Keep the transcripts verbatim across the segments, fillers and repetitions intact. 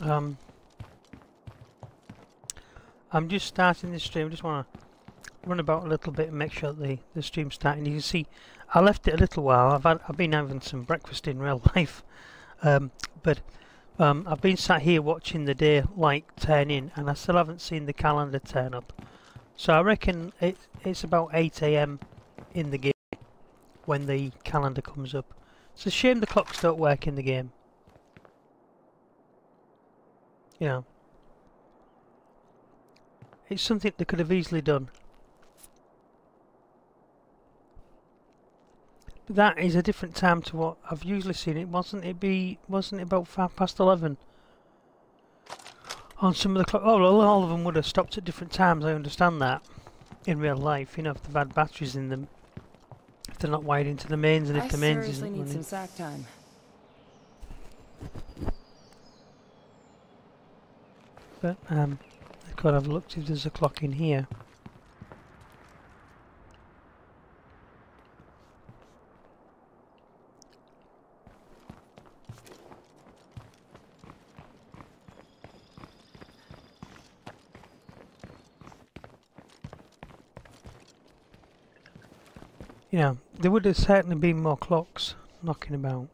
Um, I'm just starting this stream. I just want to run about a little bit and make sure that the, the stream's starting. You can see I left it a little while. I've, had, I've been having some breakfast in real life. Um, but um, I've been sat here watching the day light turn in, and I still haven't seen the calendar turn up. So I reckon it, it's about eight A M in the game when the calendar comes up. It's a shame the clocks don't work in the game. You know, it's something they could have easily done. But that is a different time to what I've usually seen. It wasn't it be wasn't it about five past eleven on some of the clock. Oh, well, all of them would have stopped at different times. I understand that in real life. You know, if they've had batteries in them, if they're not wired into the mains, and if I the mains seriously isn't need some sack time. But um, I could have looked if there's a clock in here. You know, there would have certainly been more clocks knocking about.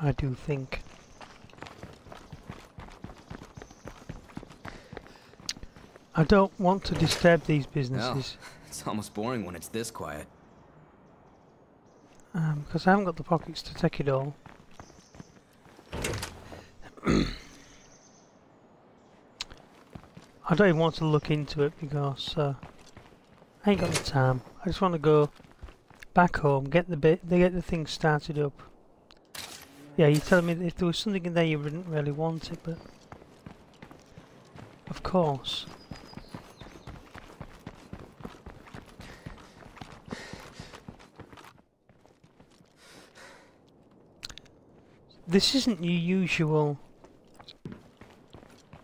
I do think. I don't want to disturb these businesses. No, it's almost boring when it's this quiet. Um, because I haven't got the pockets to take it all. I don't even want to look into it because uh, I ain't got the time. I just want to go back home, get the bit, they get the thing started up. Yeah, you're telling me that if there was something in there you wouldn't really want it, but... Of course. This isn't your usual...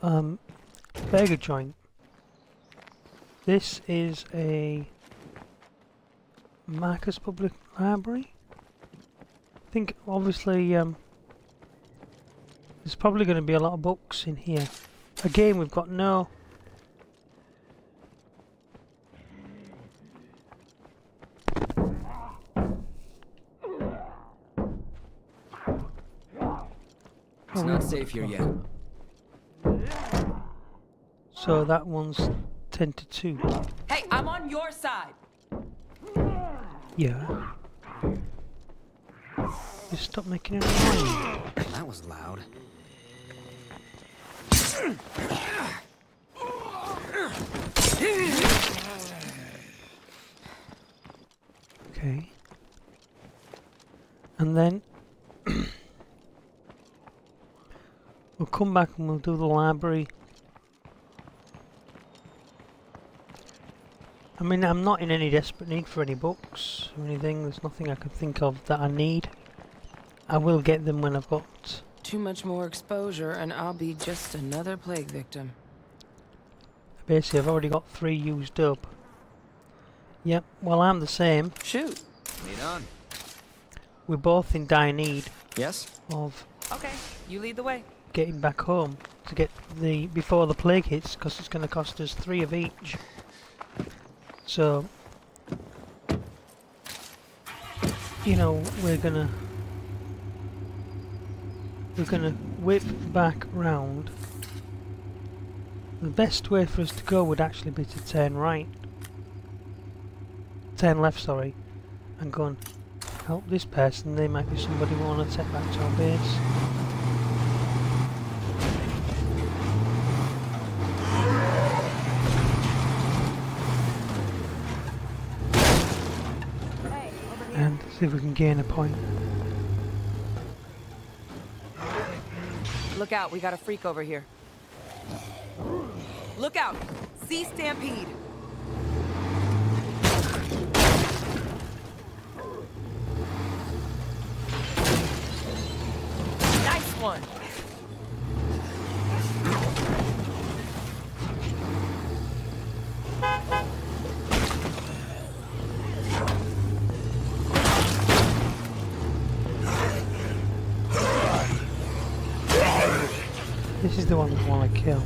Um, burger joint. This is a... Marcus Public Library? I think obviously um, there's probably going to be a lot of books in here. Again, we've got no... It's not safe here yet. So that one's ten to two. Hey, I'm on your side! Yeah. Just stop making a noise. That was loud. Okay. And then we'll come back and we'll do the library. I mean, I'm not in any desperate need for any books or anything. There's nothing I can think of that I need. I will get them when I've got... Too much more exposure and I'll be just another plague victim. Basically, I've already got three used up. Yep, well, I'm the same. Shoot. Lead on. We're both in dire need. Yes. Of... Okay, you lead the way. Getting back home to get the... before the plague hits, because it's going to cost us three of each. So, you know, we're gonna we're gonna whip back round. The best way for us to go would actually be to turn right, turn left, sorry, and go and help this person. They might be somebody we want to take back to our base. See if we can gain a point. Look out, we got a freak over here. Look out! Sea stampede! Nice one! she's the one we want to kill.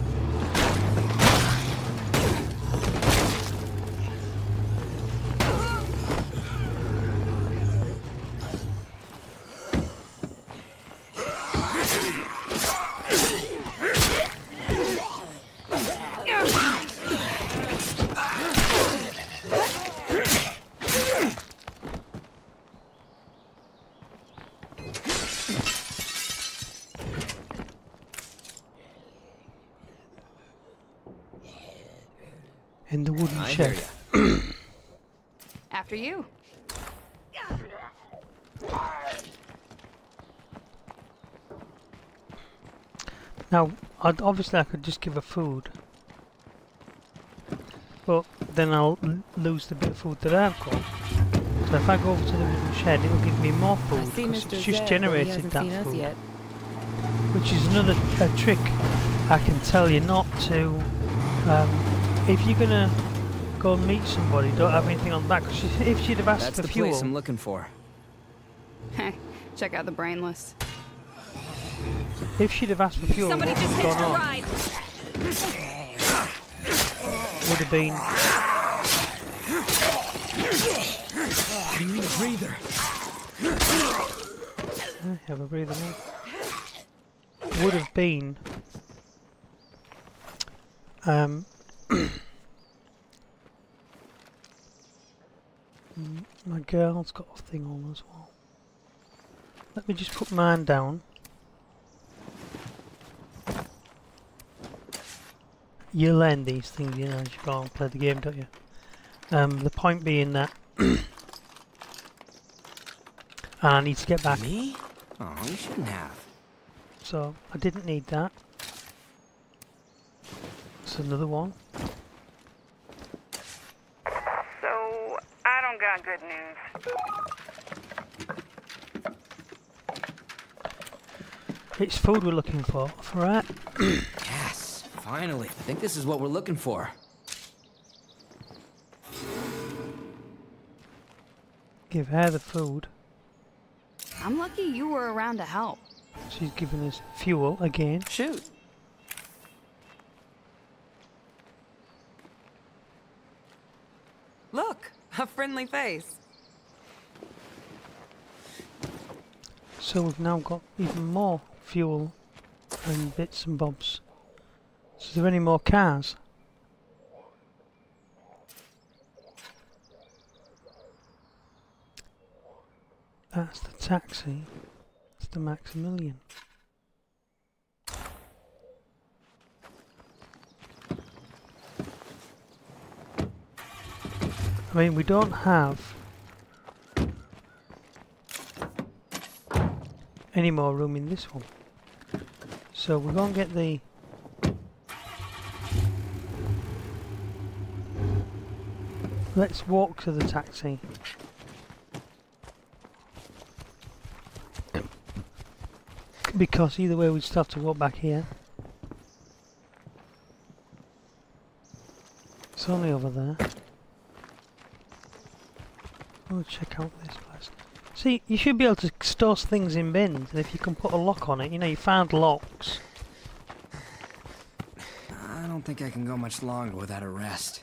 And the wooden chair. After you. Now, I'd obviously I could just give her food, but then I'll lose the bit of food that I've got. So if I go over to the wooden shed, it'll give me more food because it's just generated that food, yet. Which is another a trick I can tell you not to. Um, If you're gonna go and meet somebody, don't have anything on that. Cause if she'd have asked for fuel, that's the place I'm looking for. Hey, check out the brainless. If she'd have asked for fuel, somebody what just hitched a ride. Would have been. You need a breather. I have a breather. Now. Would have been. Um. My girl's got a thing on as well. Let me just put mine down. You learn these things, you know, as you go and play the game, don't you? Um, the point being that and I need to get back. Me? Oh, you shouldn't have. So I didn't need that. It's another one. Good news. It's food we're looking for, right? Yes, finally. I think this is what we're looking for. Give her the food. I'm lucky you were around to help. She's giving us fuel again. Shoot. Look. A friendly face. So we've now got even more fuel and bits and bobs. So is there any more cars? That's the taxi. It's the Maximilian. I mean, we don't have any more room in this one, so we're gonna get the let's walk to the taxi. Because either way we'd still have to walk back here. It's only over there. Check out this place. See, you should be able to store things in bins, and if you can put a lock on it, you know, you found locks. I don't think I can go much longer without a rest.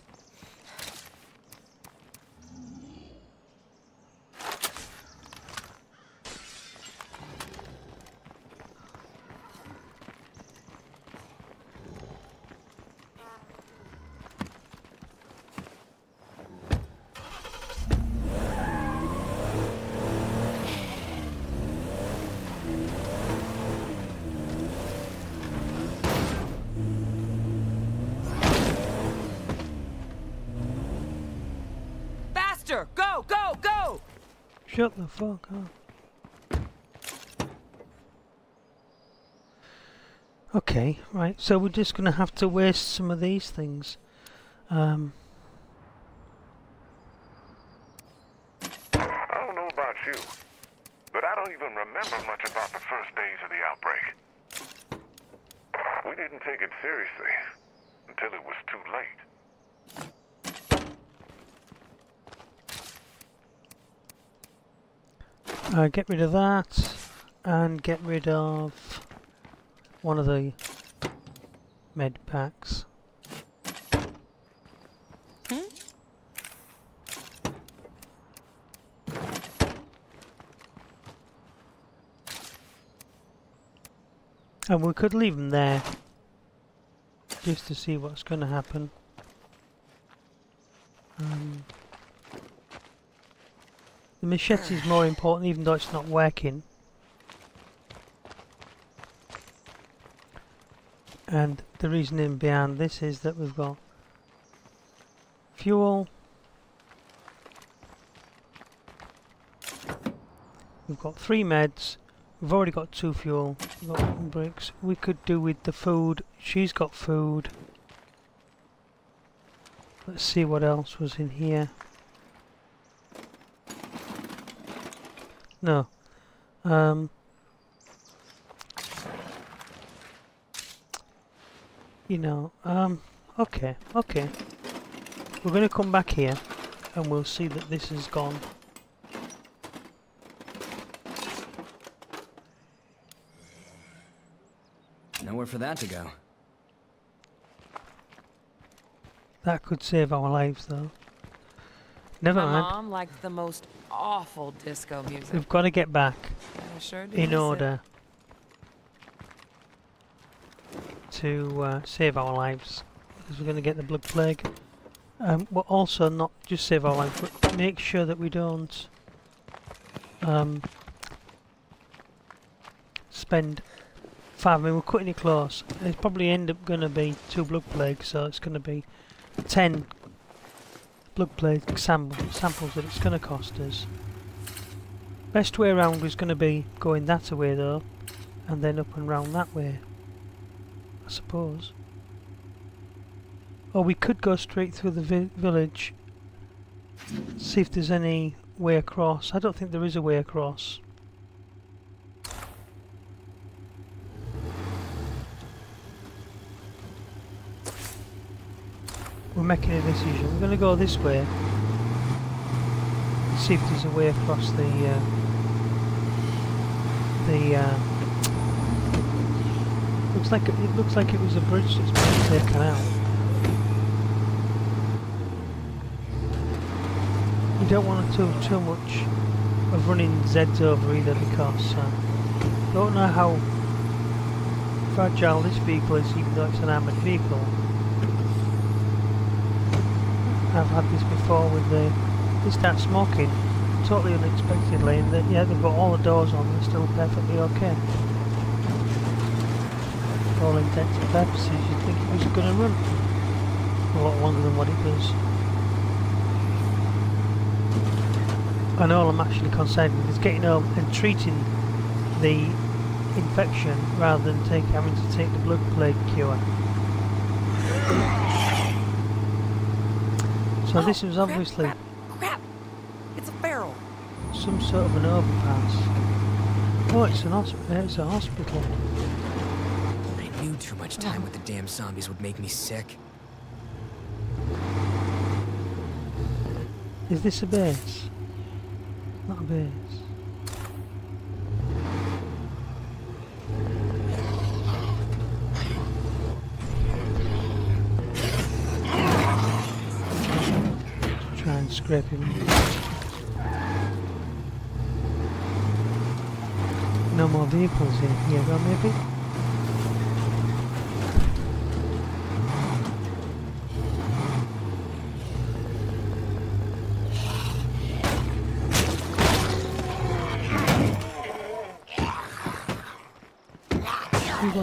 Go, go, go! Shut the fuck up. Okay, right, so we're just gonna have to waste some of these things. Um... I don't know about you, but I don't even remember much about the first days of the outbreak. We didn't take it seriously until it was too late. Uh, get rid of that, and get rid of one of the med packs. Hmm? And we could leave them there just to see what's going to happen. Um, the machete is more important, even though it's not working. And the reasoning behind this is that we've got fuel, we've got three meds, we've already got two fuel, we've got one bricks. We could do with the food. She's got food. Let's see what else was in here. No. Um... You know, um, okay, okay. We're going to come back here and we'll see that this is gone. Nowhere for that to go. That could save our lives, though. Never mind. My mom liked the most awful disco music. We've got to get back sure in order. It. To uh, save our lives, because we're going to get the blood plague. Um, but also not just save our lives, but make sure that we don't um, spend five. I mean, we're cutting it close. It's probably end up going to be two blood plagues, so it's going to be ten blood plague samples, samples that it's going to cost us. Best way around is going to be going that way though, and then up and round that way. Suppose. Or we could go straight through the vi village, see if there's any way across. I don't think there is a way across. We're making a decision. We're going to go this way, see if there's a way across the uh, the uh, Looks like it, it looks like it was a bridge that's been taken out. You don't want to do too much of running Zeds over either, because I uh, don't know how fragile this vehicle is, even though it's an armoured vehicle. I've had this before with the... They start smoking totally unexpectedly, and they, yeah, they've got all the doors on, they're still perfectly okay. All intents and purposes, you'd think it was going to run a lot longer than what it does. And all I'm actually concerned with is getting home and treating the infection rather than take, having to take the blood plague cure. So oh, this was obviously crap, crap. It's a barrel. Some sort of an overpass. Oh, it's an hospital. It's a hospital. Too much time with the damn zombies would make me sick. Is this a base? Not a base. Let's try and scrape him. No more vehicles in here, though, maybe?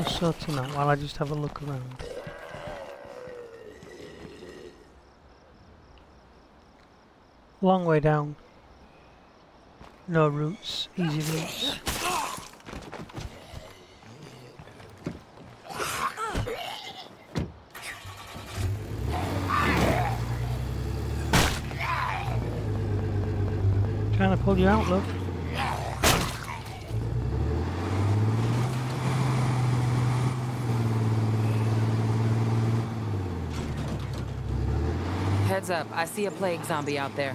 Sorting that while I just have a look around. Long way down. No routes, easy routes. Trying to pull you out, look. Heads up, I see a plague zombie out there.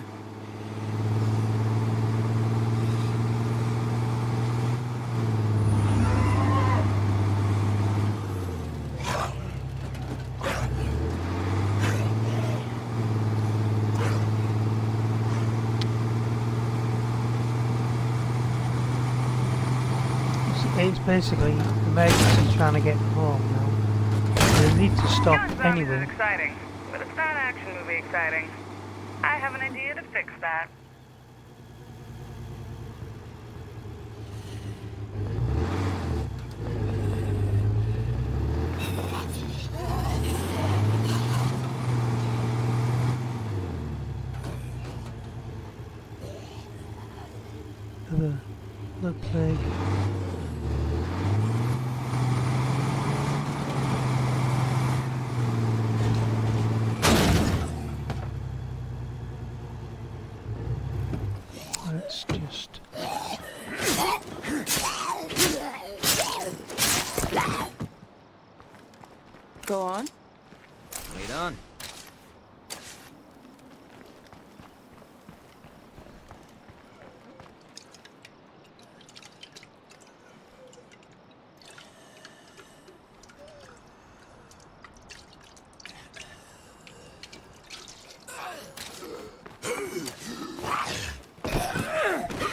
It's basically the Magnus trying to get home now. They need to stop anyway. It's exciting, but it's not action movie exciting. I have an idea to fix that. The, the plague. Let's just go on. Wait on.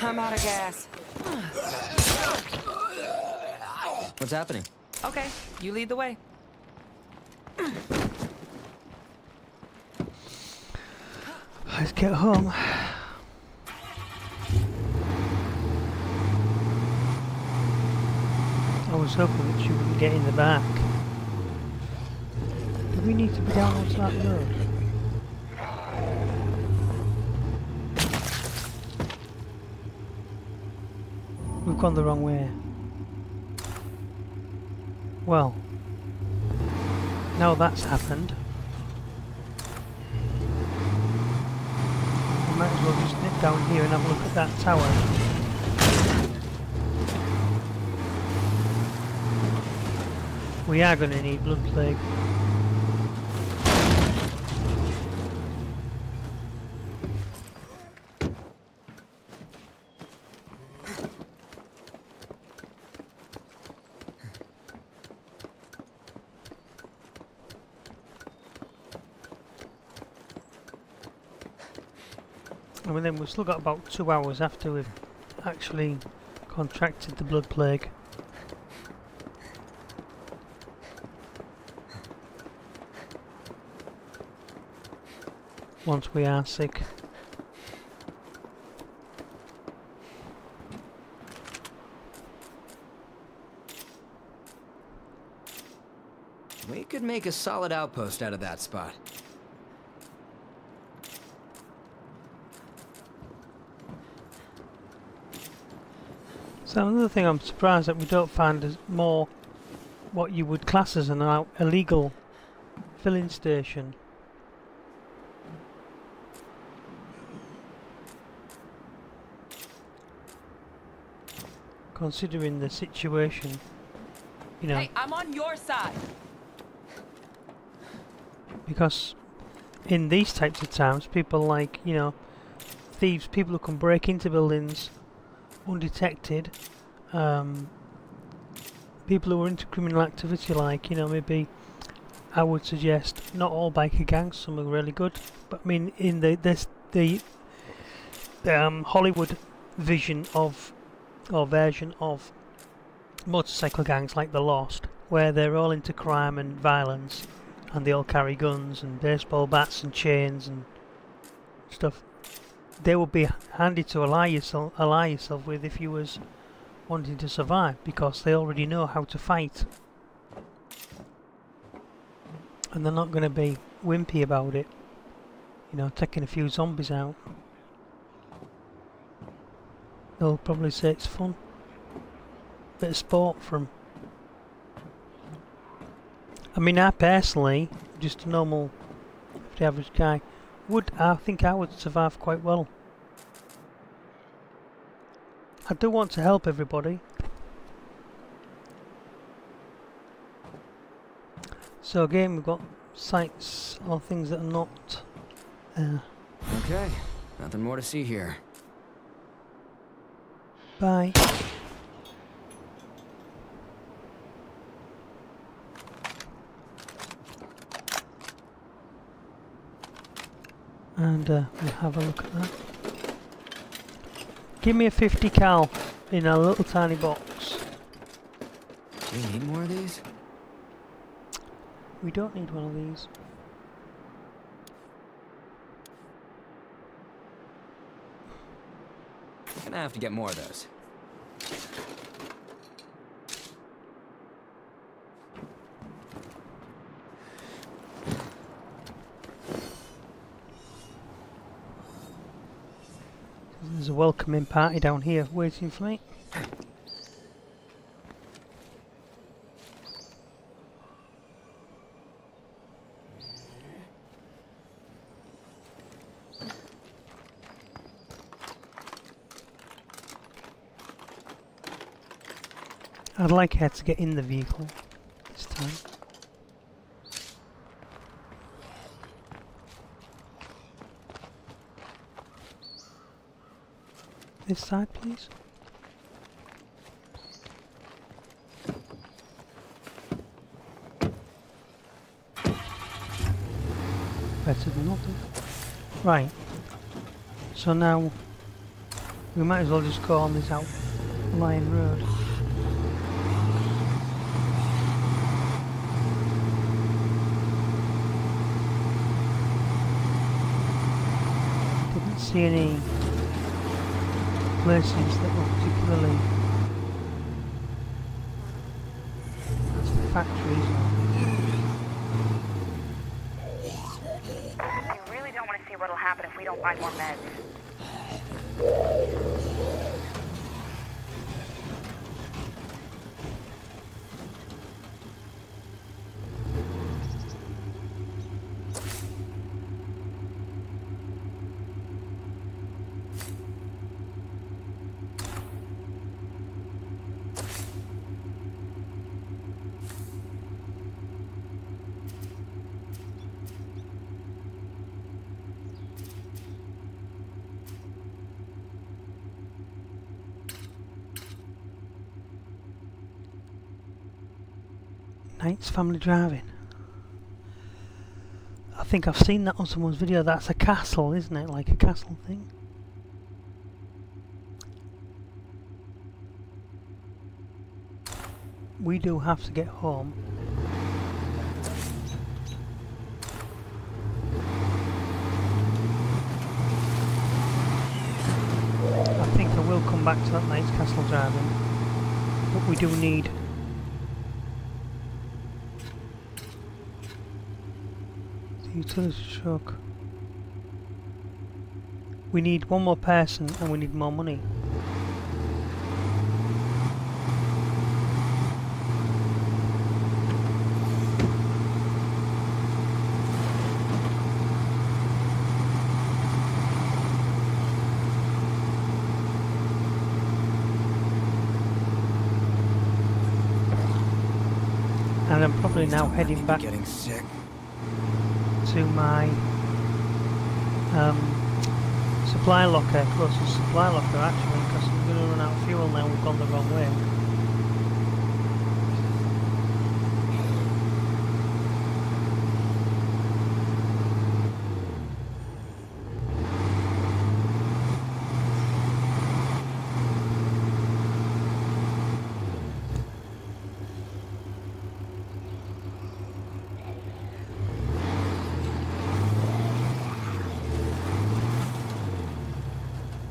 I'm out of gas. What's happening? Okay, you lead the way. Let's get home. I was hoping that you wouldn't get in the back. Do we need to be down on that road? We've gone the wrong way. Well, now that's happened, we might as well just nip down here and have a look at that tower. We are going to need blood plague. And then we've still got about two hours after we've actually contracted the blood plague. Once we are sick. We could make a solid outpost out of that spot. So another thing, I'm surprised that we don't find is more what you would class as an out illegal filling station. Considering the situation, you know. Hey, I'm on your side. Because in these types of towns, people like, you know, thieves, people who can break into buildings undetected, um, people who are into criminal activity, like, you know, maybe I would suggest not all biker gangs, some are really good, but I mean in the this the um, Hollywood vision of or version of motorcycle gangs like the Lost, where they're all into crime and violence and they all carry guns and baseball bats and chains and stuff. They would be handy to ally yourself, ally yourself with if you was wanting to survive, because they already know how to fight. And they're not going to be wimpy about it. You know, taking a few zombies out. They'll probably say it's fun. Bit of sport from... I mean, I personally, just a normal, the average guy, Would I think I would survive quite well. I do want to help everybody. So again, we've got sights or things that are not there. Okay, nothing more to see here. Bye. And uh, we'll have a look at that. Give me a fifty cal in a little tiny box. Do we need more of these? We don't need one of these. Gonna have to get more of those. There's a welcoming party down here waiting for me. I'd like her to get in the vehicle this time. This side, please. Better than nothing. Right. So now we might as well just go on this outlying road. See any places that were particularly that's the factories. You really don't want to see what'll happen if we don't buy more meds. Knight's Family Driving. I think I've seen that on someone's video. That's a castle, isn't it? Like a castle thing. We do have to get home. I think I will come back to that Knight's Castle Driving. But we do need utility truck. We need one more person and we need more money. And I'm probably now heading back. Getting sick. To my um, supply locker, closest supply locker actually, because I'm going to run out of fuel now. We've gone the wrong way.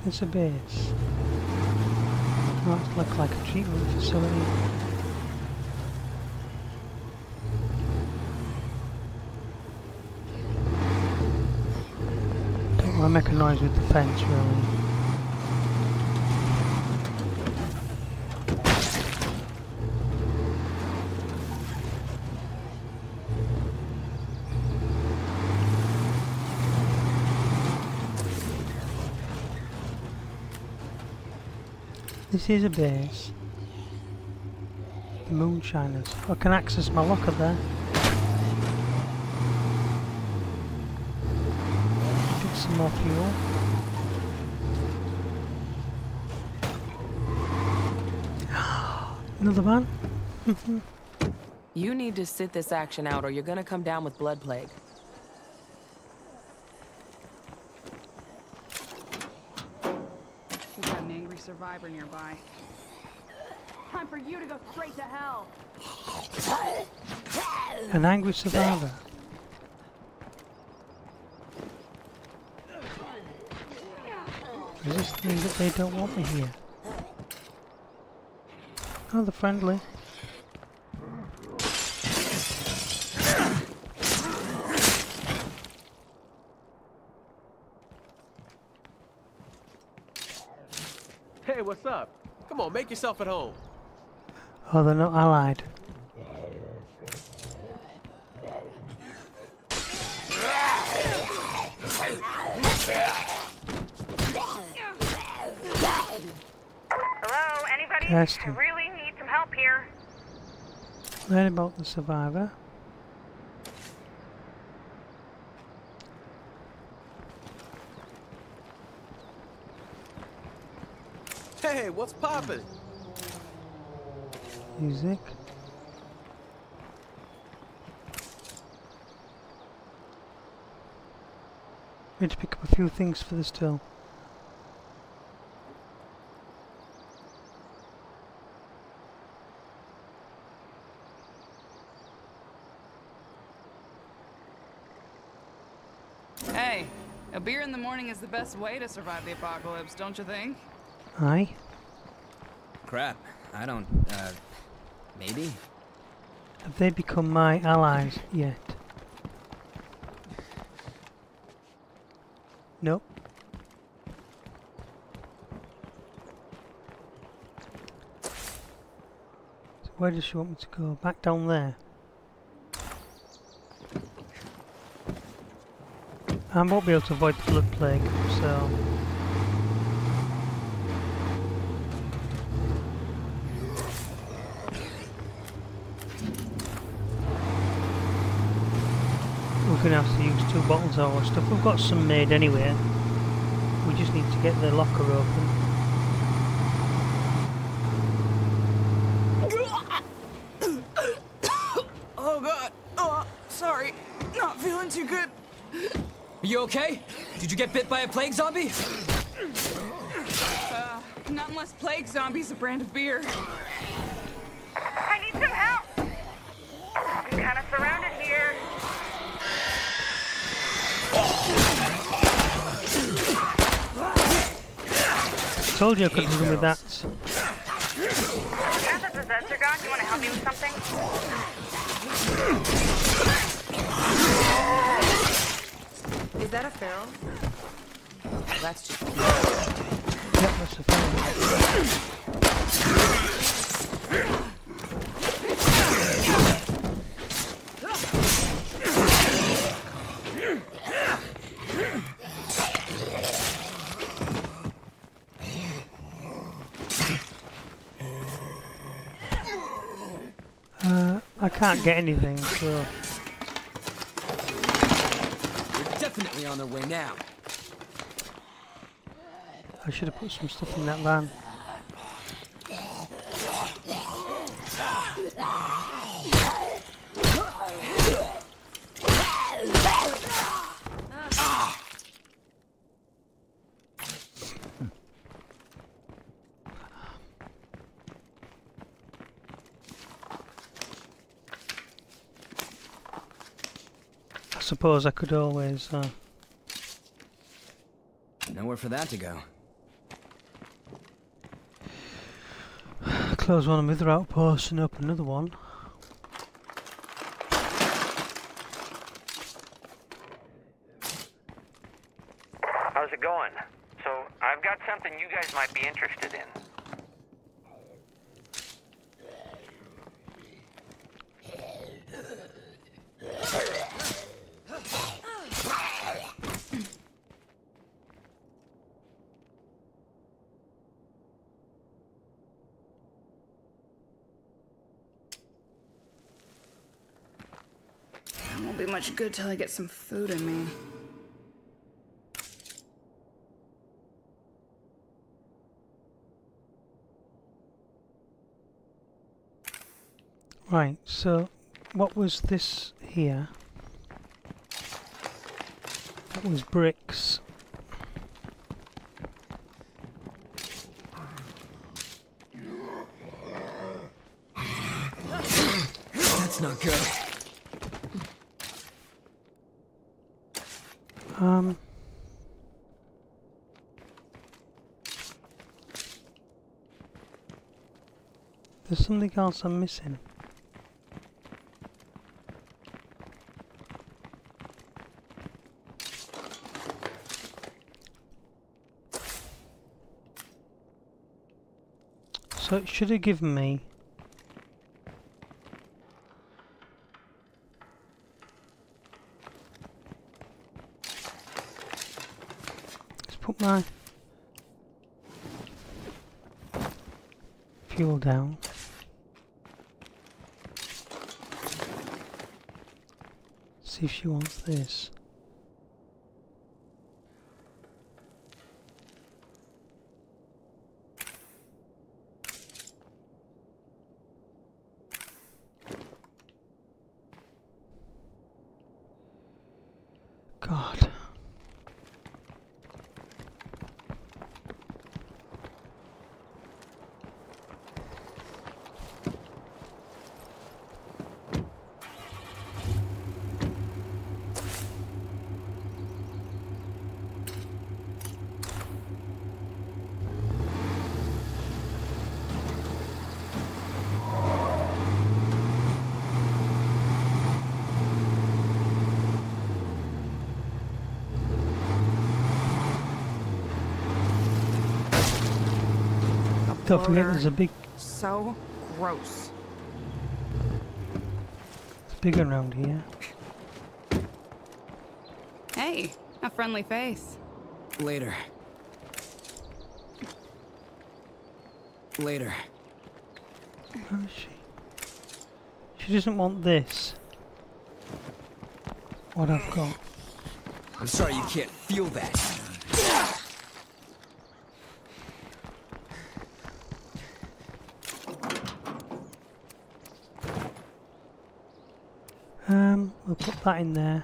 It's a base. That looks like a treatment facility. Don't want to make a noise with the fence, really. This is a base. The moonshiners. I can access my locker there. Get some more fuel. Another one. You need to sit this action out or you're gonna come down with blood plague. Survivor nearby. Time for you to go straight to hell. An angry survivor. Does this mean that they don't want me here? Oh, they're friendly. Hey, what's up? Come on, make yourself at home. Oh, they're not allied. Hello, anybody? Testing. I really need some help here. Learn about the survivor. Hey, what's poppin'? Music. We need to pick up a few things for this till. Hey, a beer in the morning is the best way to survive the apocalypse, don't you think? Aye. Crap, I don't, uh... Maybe? Have they become my allies yet? Nope. So where does she want me to go? Back down there. I won't be able to avoid the blood plague, so... We're going to have to use two bottles of our stuff. We've got some made anyway. We just need to get the locker open. Oh god. Oh, sorry. Not feeling too good. Are you okay? Did you get bit by a plague zombie? Uh, not unless plague zombie's a brand of beer. I need some help. I'm kind of surrounded here. I told you I couldn't do with that. As a possessor god, you want to help me with something? Is that a feral? That's just... Yep, that's a feral. I can't get anything, so... We're definitely on their way now. I should have put some stuff in that van. I suppose I could always, uh... nowhere for that to go. Close one of the other outposts and open another one. How's it going? So, I've got something you guys might be interested in. Much good till I get some food in me. Right, so what was this here? That was bricks. Um... There's something else I'm missing. So it should have given me let's put my fuel down. See if she wants this. God. Don't forget there's a big... So gross. It's big around here. Hey, a friendly face. Later. Later. Where is she? She doesn't want this. What I've got. I'm sorry you can't feel that. Um, we'll put that in there.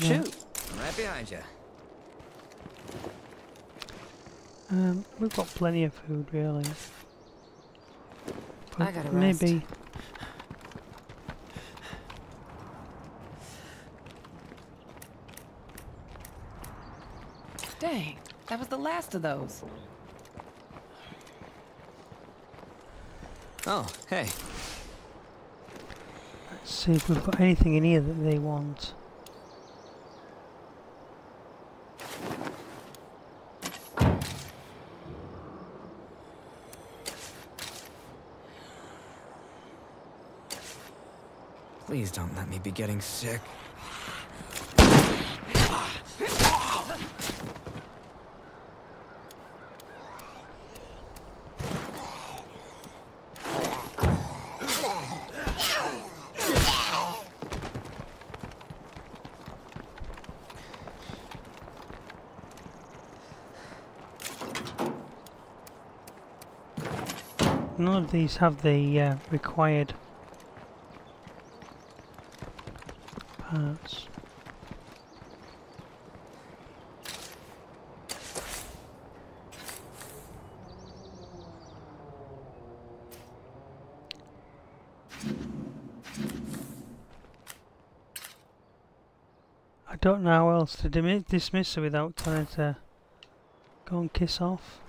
Shoot! I'm right behind you. Um, we've got plenty of food, really. But I gotta maybe. Rest. Dang, that was the last of those. Oh, hey. Let's see if we've got anything in here that they want. Please don't let me be getting sick. None of these have the uh, required parts. I don't know how else to dismiss her without telling her to go and kiss off.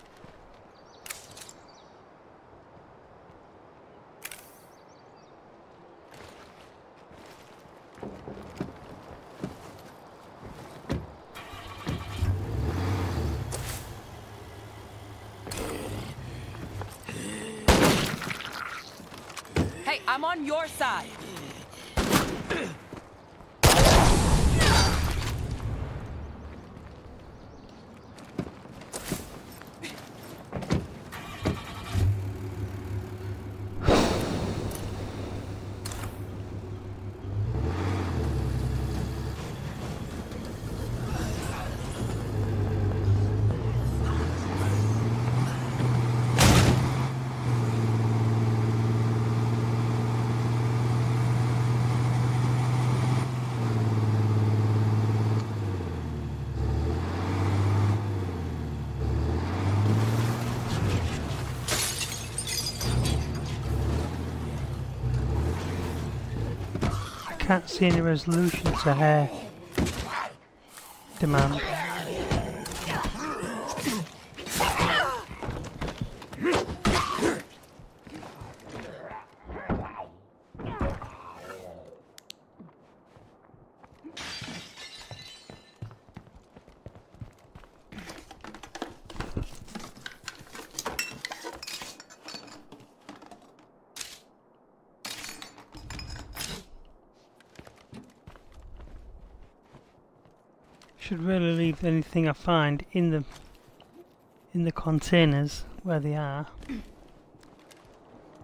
I'm on your side. can't see any resolution to her demand. Should really leave anything I find in the in the containers where they are.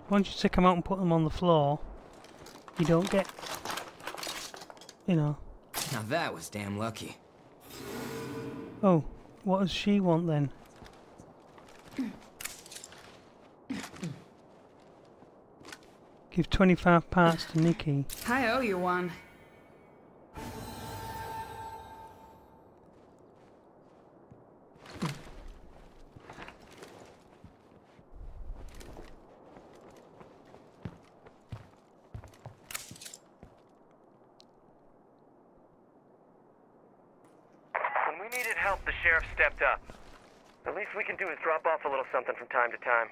Once you take them out and put them on the floor, you don't get, you know. Now that was damn lucky. Oh, what does she want then? Give twenty-five parts to Nikki. I owe you one. Something from time to time.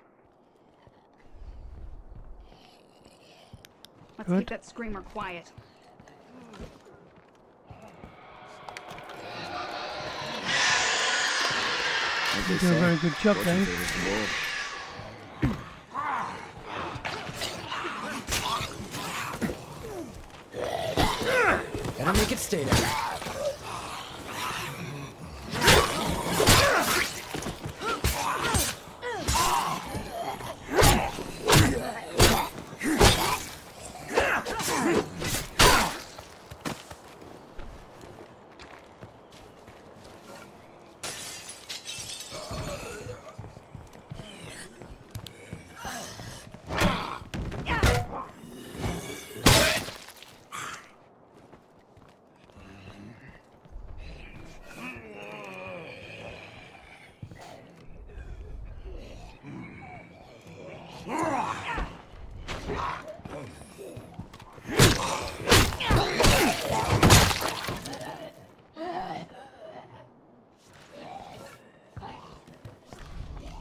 Let's Good. keep that screamer quiet. You do a very good job, then. Gotta make it stay there.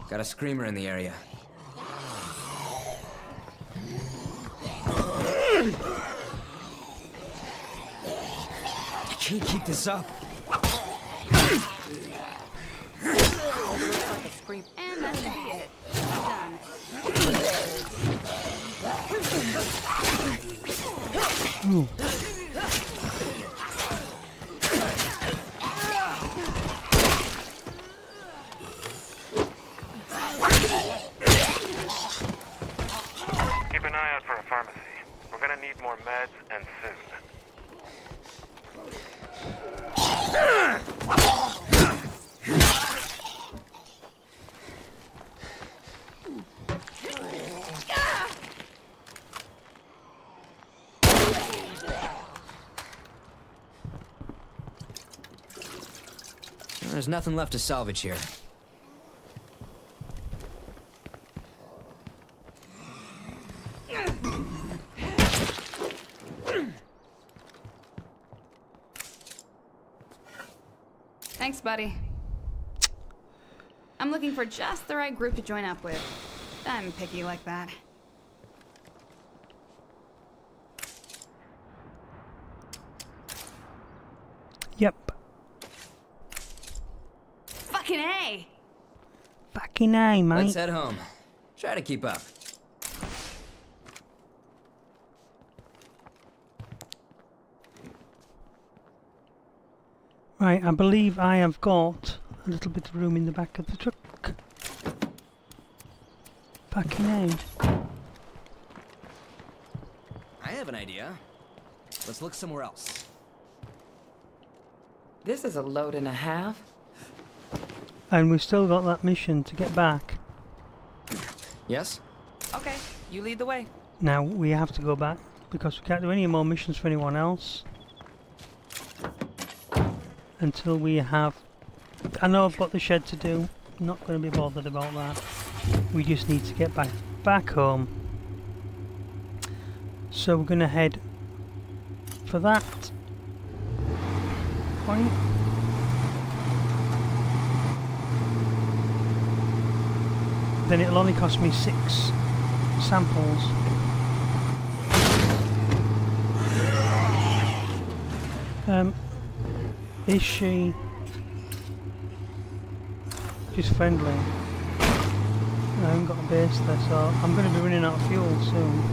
Got a screamer in the area. I can't keep this up. Scream, and that's it. Done. Ooh. Keep an eye out for a pharmacy. We're gonna need more meds and soon. There's nothing left to salvage here. Thanks, buddy. I'm looking for just the right group to join up with. I'm picky like that. Yep. Fucking A! Fucking A, mate. Let's head home. Try to keep up. Right, I believe I have got a little bit of room in the back of the truck. Fucking A. I have an idea. Let's look somewhere else. This is a load and a half. And we've still got that mission to get back. Yes? Okay, you lead the way. Now we have to go back because we can't do any more missions for anyone else until we have... I know I've got the shed to do. I'm not going to be bothered about that. We just need to get back, back home. So we're going to head for that. Point. Then it'll only cost me six samples. Um, is she... she's friendly. I haven't got a base there, so I'm going to be running out of fuel soon.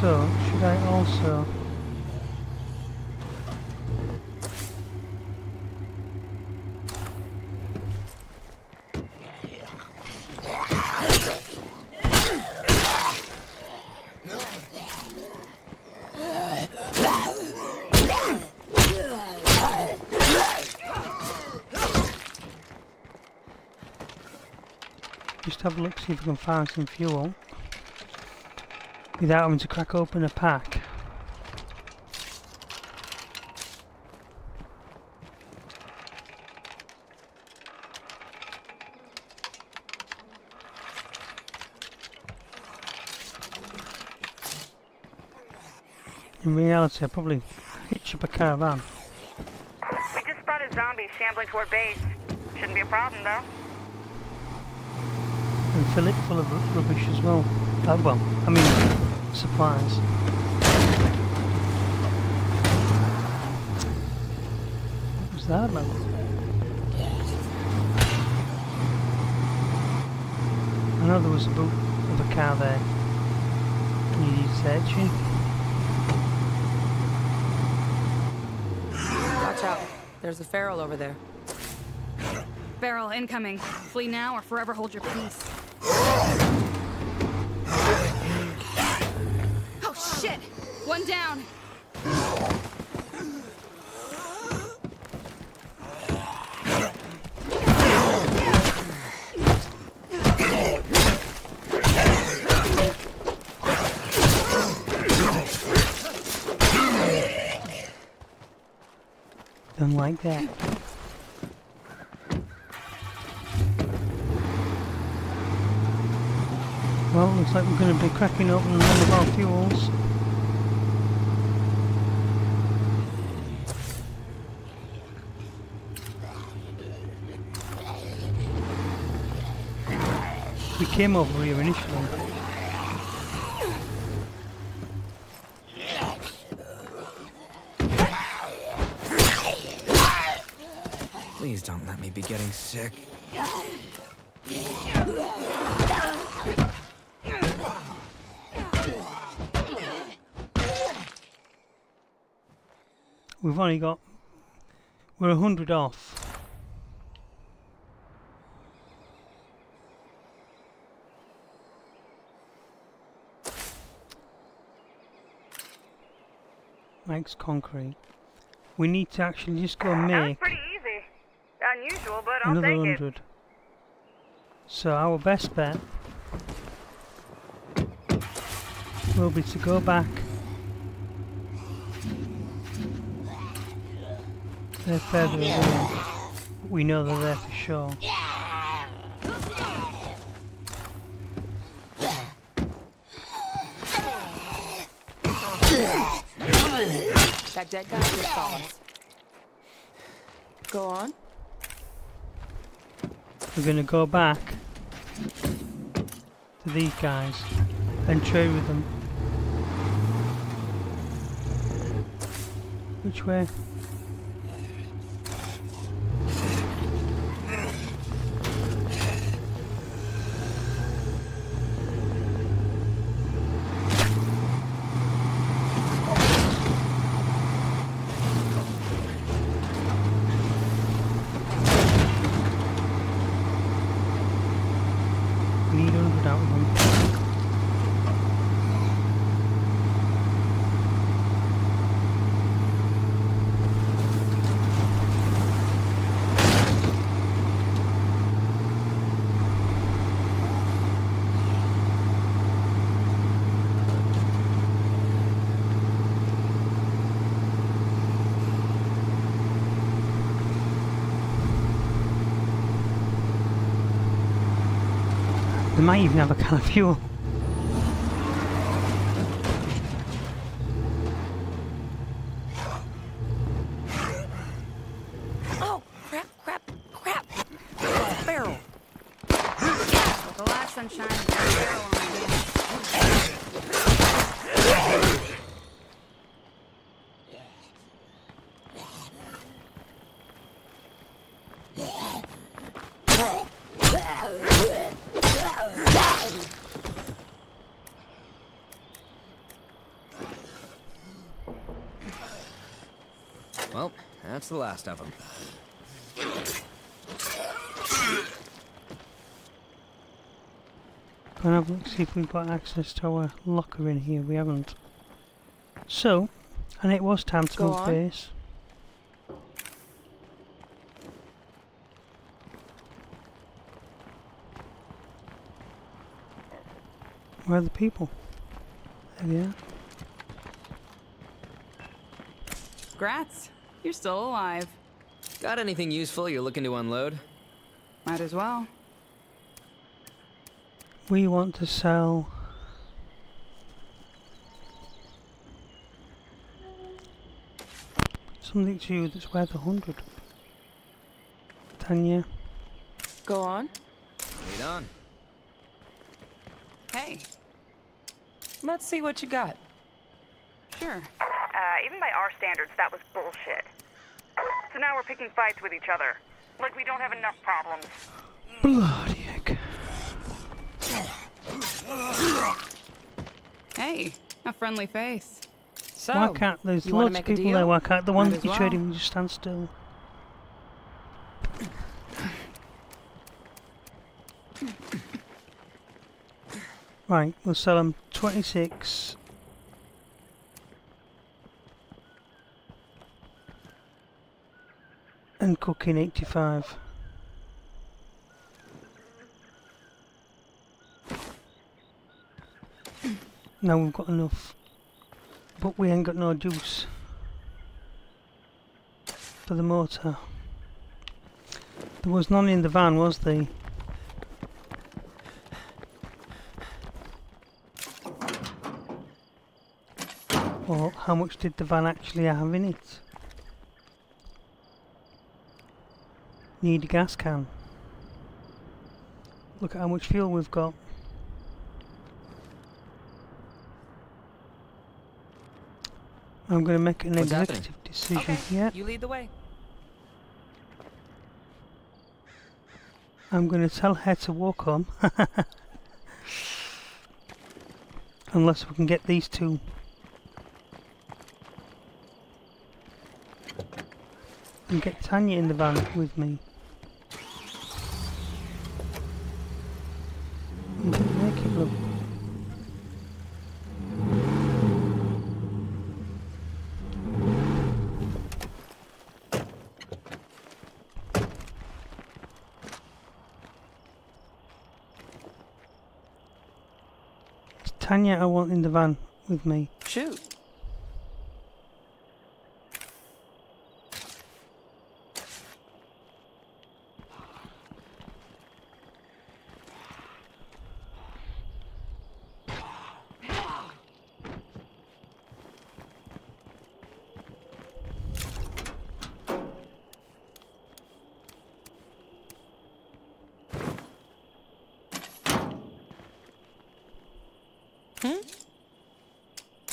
So, should I also... have a look, see if we can find some fuel without having to crack open a pack. In reality, I'll probably hitch up a caravan. We just spotted zombies shambling toward base. Shouldn't be a problem though. And fill it full of rubbish as well. Uh, well, I mean, supplies. What was that about? I know there was a boot of a car there. Needed searching. Watch out. There's a feral over there. Feral incoming. Flee now or forever hold your peace. Oh shit! One down! Don't like that. Well, looks like we're going to be cracking open one of our fuels. We came over here initially. Please don't let me be getting sick. We've only got, we're a hundred off. Makes concrete. We need to actually just go and make pretty easy. Unusual, but I'll another hundred. So our best bet will be to go back. They're further away. We know they're there for sure. That dead guy just saw us. Go on. We're gonna go back to these guys and trade with them. Which way? They might even have a can of fuel. Oh, crap, crap, crap. It's a barrel. With a lot of sunshine, it's a barrel on my head. Well, that's the last of them. Can I have a look, see if we've got access to our locker in here? We haven't. So, and it was time to move base. Where are the people? There they are. Grats, you're still alive. Got anything useful you're looking to unload? Might as well. We want to sell something to you that's worth a hundred. Tanya. Go on. Lead on. Hey. Let's see what you got. Sure. Uh, even by our standards, that was bullshit. So now we're picking fights with each other. Like we don't have enough problems. Bloody heck. Hey, a friendly face. So, why can't there's lots of people there? Why can't the one that you're trading just stand still? Right, we'll sell them twenty-six. And cooking eighty-five. Now we've got enough. But we ain't got no juice. For the motor. There was none in the van, was there? Or how much did the van actually have in it? Need a gas can. Look at how much fuel we've got. I'm going to make an What's executive happening? decision. Okay, yeah. You lead the way. I'm going to tell her to walk home. Unless we can get these two. And get Tanya in the van with me. Make it look. It's Tanya I want in the van with me. Shoot.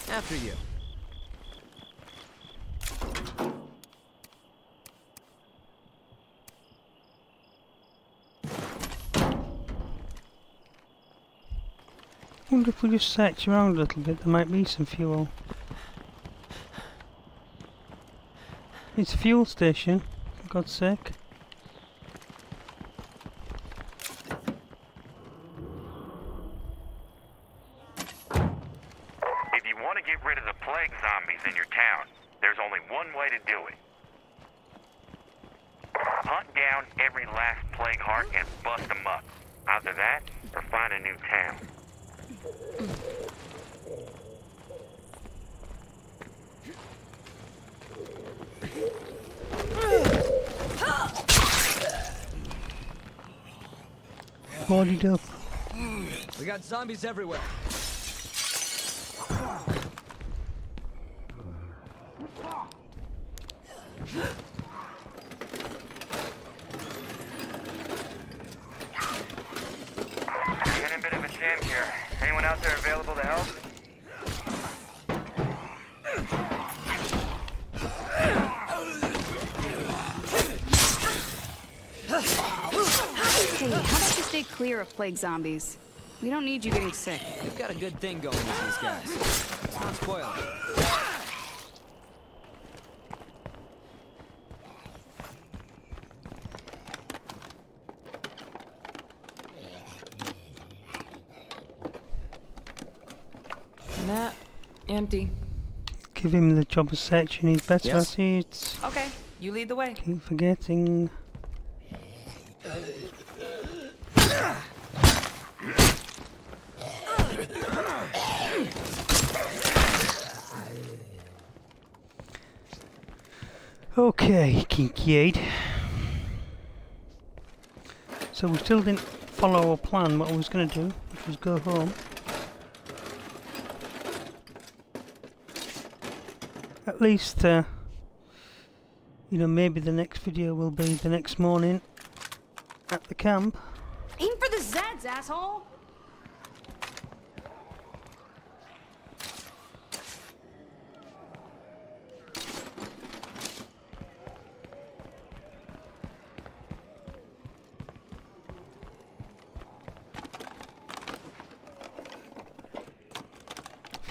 After you. I wonder if we just search around a little bit, there might be some fuel. It's a fuel station, for God's sake. Boarded up. Mm. We got zombies everywhere. Getting a bit of a jam here. Anyone out there available to help? Hey, how about you stay clear of plague zombies? We don't need you getting sick. We've got a good thing going with these guys. Let's not spoil it. Nah, empty. Give him the job of searching his best assets. Yes. Okay, you lead the way. Keep forgetting. Okay, Kincaid. So we still didn't follow our plan, what I was going to do, which was go home. At least, uh, you know, maybe the next video will be the next morning at the camp. Aim for the Zeds, asshole!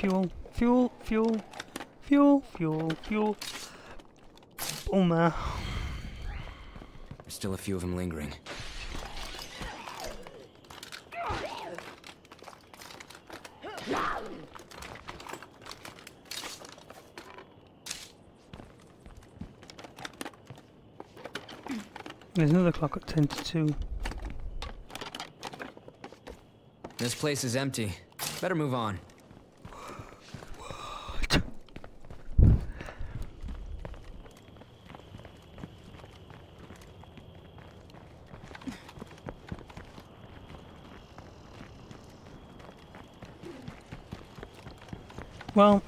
Fuel, fuel, fuel. Fuel, fuel, fuel. Oh man. There's still a few of them lingering. There's another clock at ten to two. This place is empty. Better move on. Well,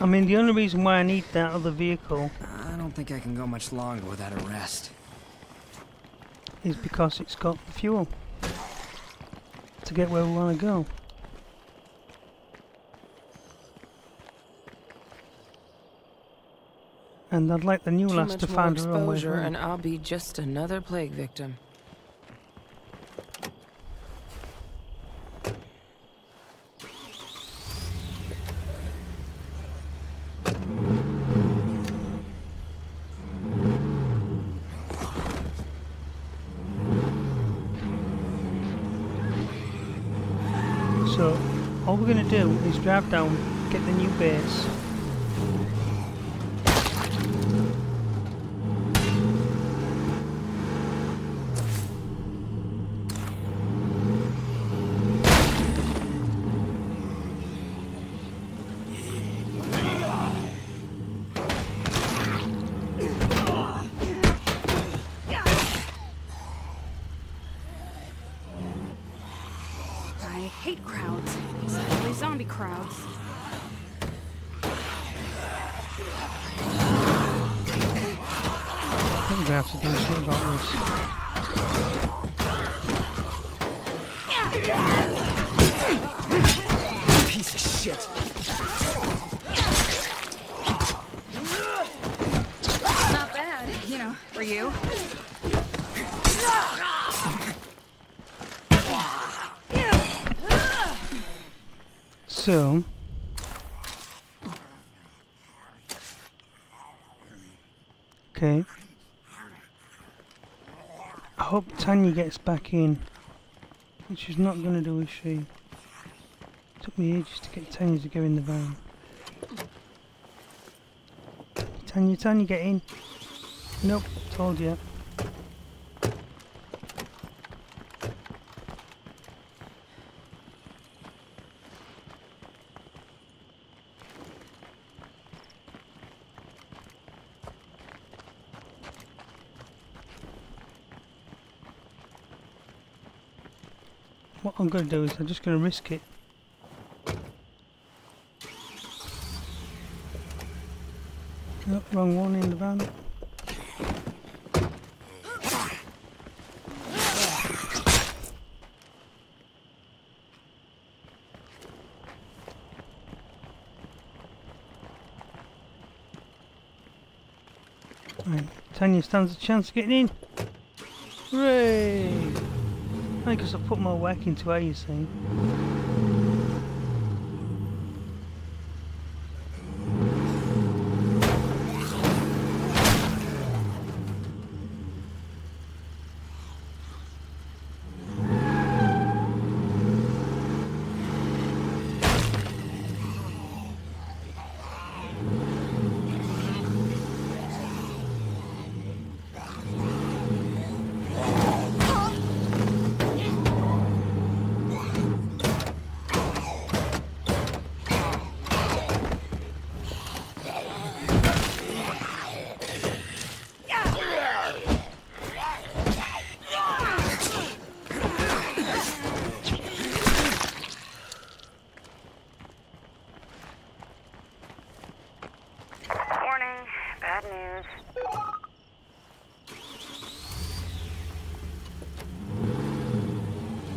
I mean, the only reason why I need that other vehicle... I don't think I can go much longer without a rest. ...is because it's got the fuel to get where we want to go. And I'd like the new lass to find her own way home. And I'll be just another plague victim. So, all we're going to do is drive down, get the new base. So, okay, I hope Tanya gets back in, which she's not going to do, is she? Took me ages to get Tanya to go in the van. Tanya, Tanya, get in. Nope, told you. what I'm going to do is I'm just going to risk it. Nope, wrong one in the van. Right, Tanya stands a chance of getting in. Hooray! I guess I put my work into her, you see.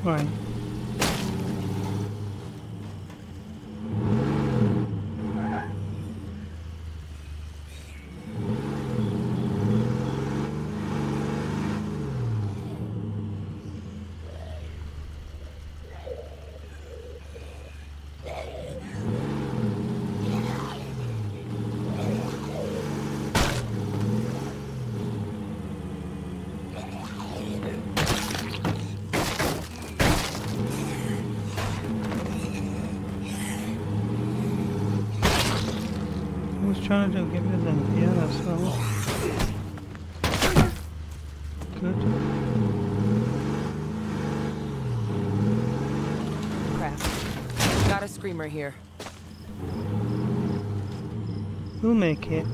Right. Trying to do, get rid of them. Yeah, that's all. Good. Crap. Got a screamer here. We'll make it.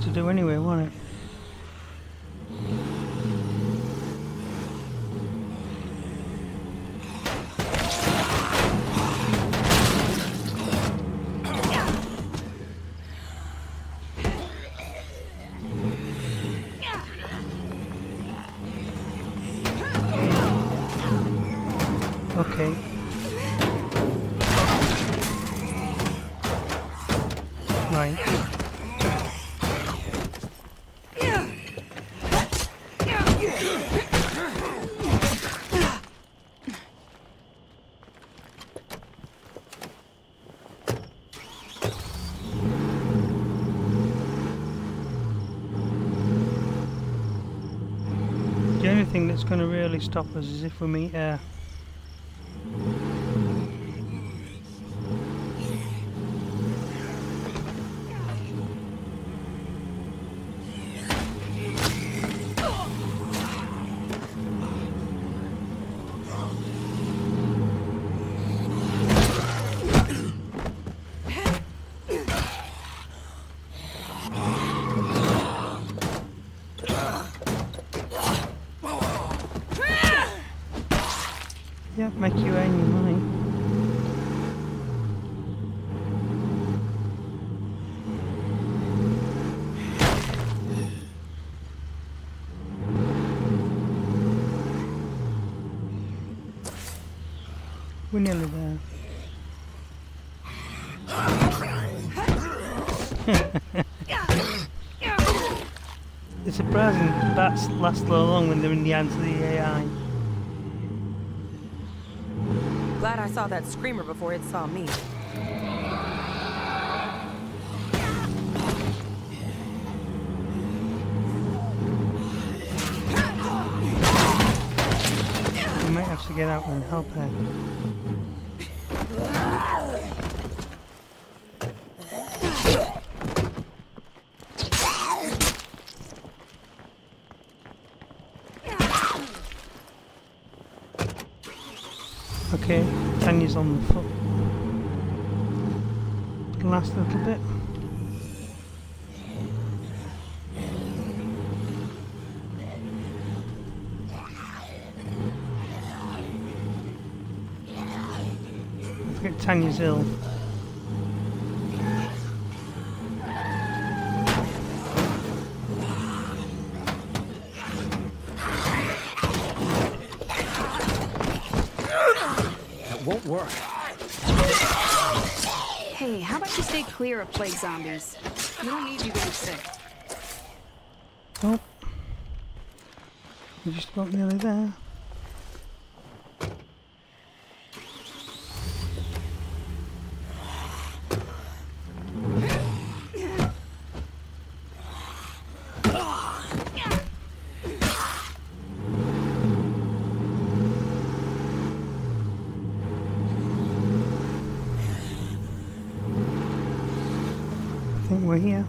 To do anyway, won't it? Okay. Right. Thing that's going to really stop us is if we meet air. Yeah, make you earn your money. We're nearly there. It's surprising that bats last so long when they're in the hands of the A I. Glad I saw that screamer before it saw me. We might have to get out and help her. Okay, Tanya's on the foot. Can last a little bit. Don't forget Tanya's ill. Hey, how about you stay clear of plague zombies? We don't need you getting sick. Oh. We're just about nearly there. We're here,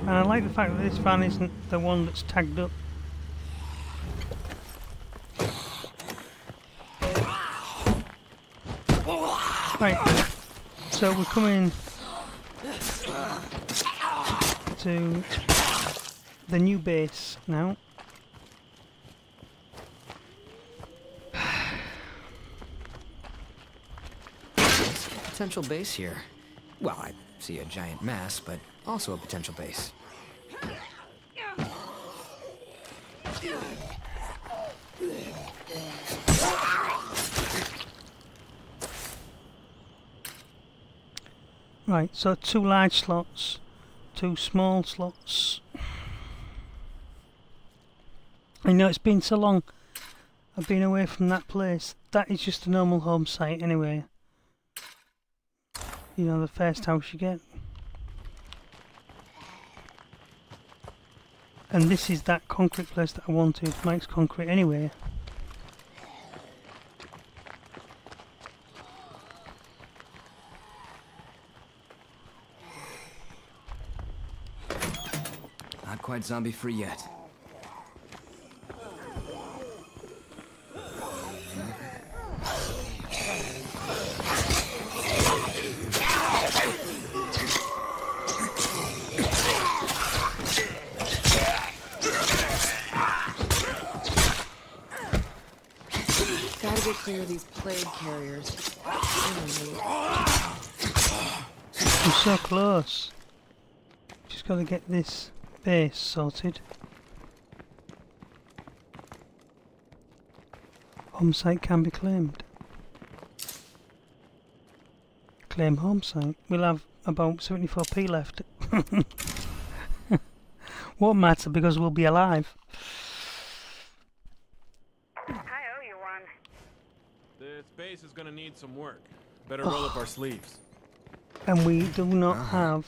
and I like the fact that this van isn't the one that's tagged up. Right, so we're coming to the new base now. Potential base here. Well, I see a giant mass, but also a potential base. Right, so two large slots, two small slots. I know it's been so long I've been away from that place. That is just a normal home site anyway. You know, the first house you get. And this is that concrete place that I wanted. Mike's concrete anyway. Not quite zombie free yet. Clear these plague carriers. I'm so close. Just gotta get this base sorted. Home site can be claimed. Claim home site. We'll have about seventy-four p left. Won't matter because we'll be alive. Is going to need some work. Better roll oh. up our sleeves. And we do not uh-huh. have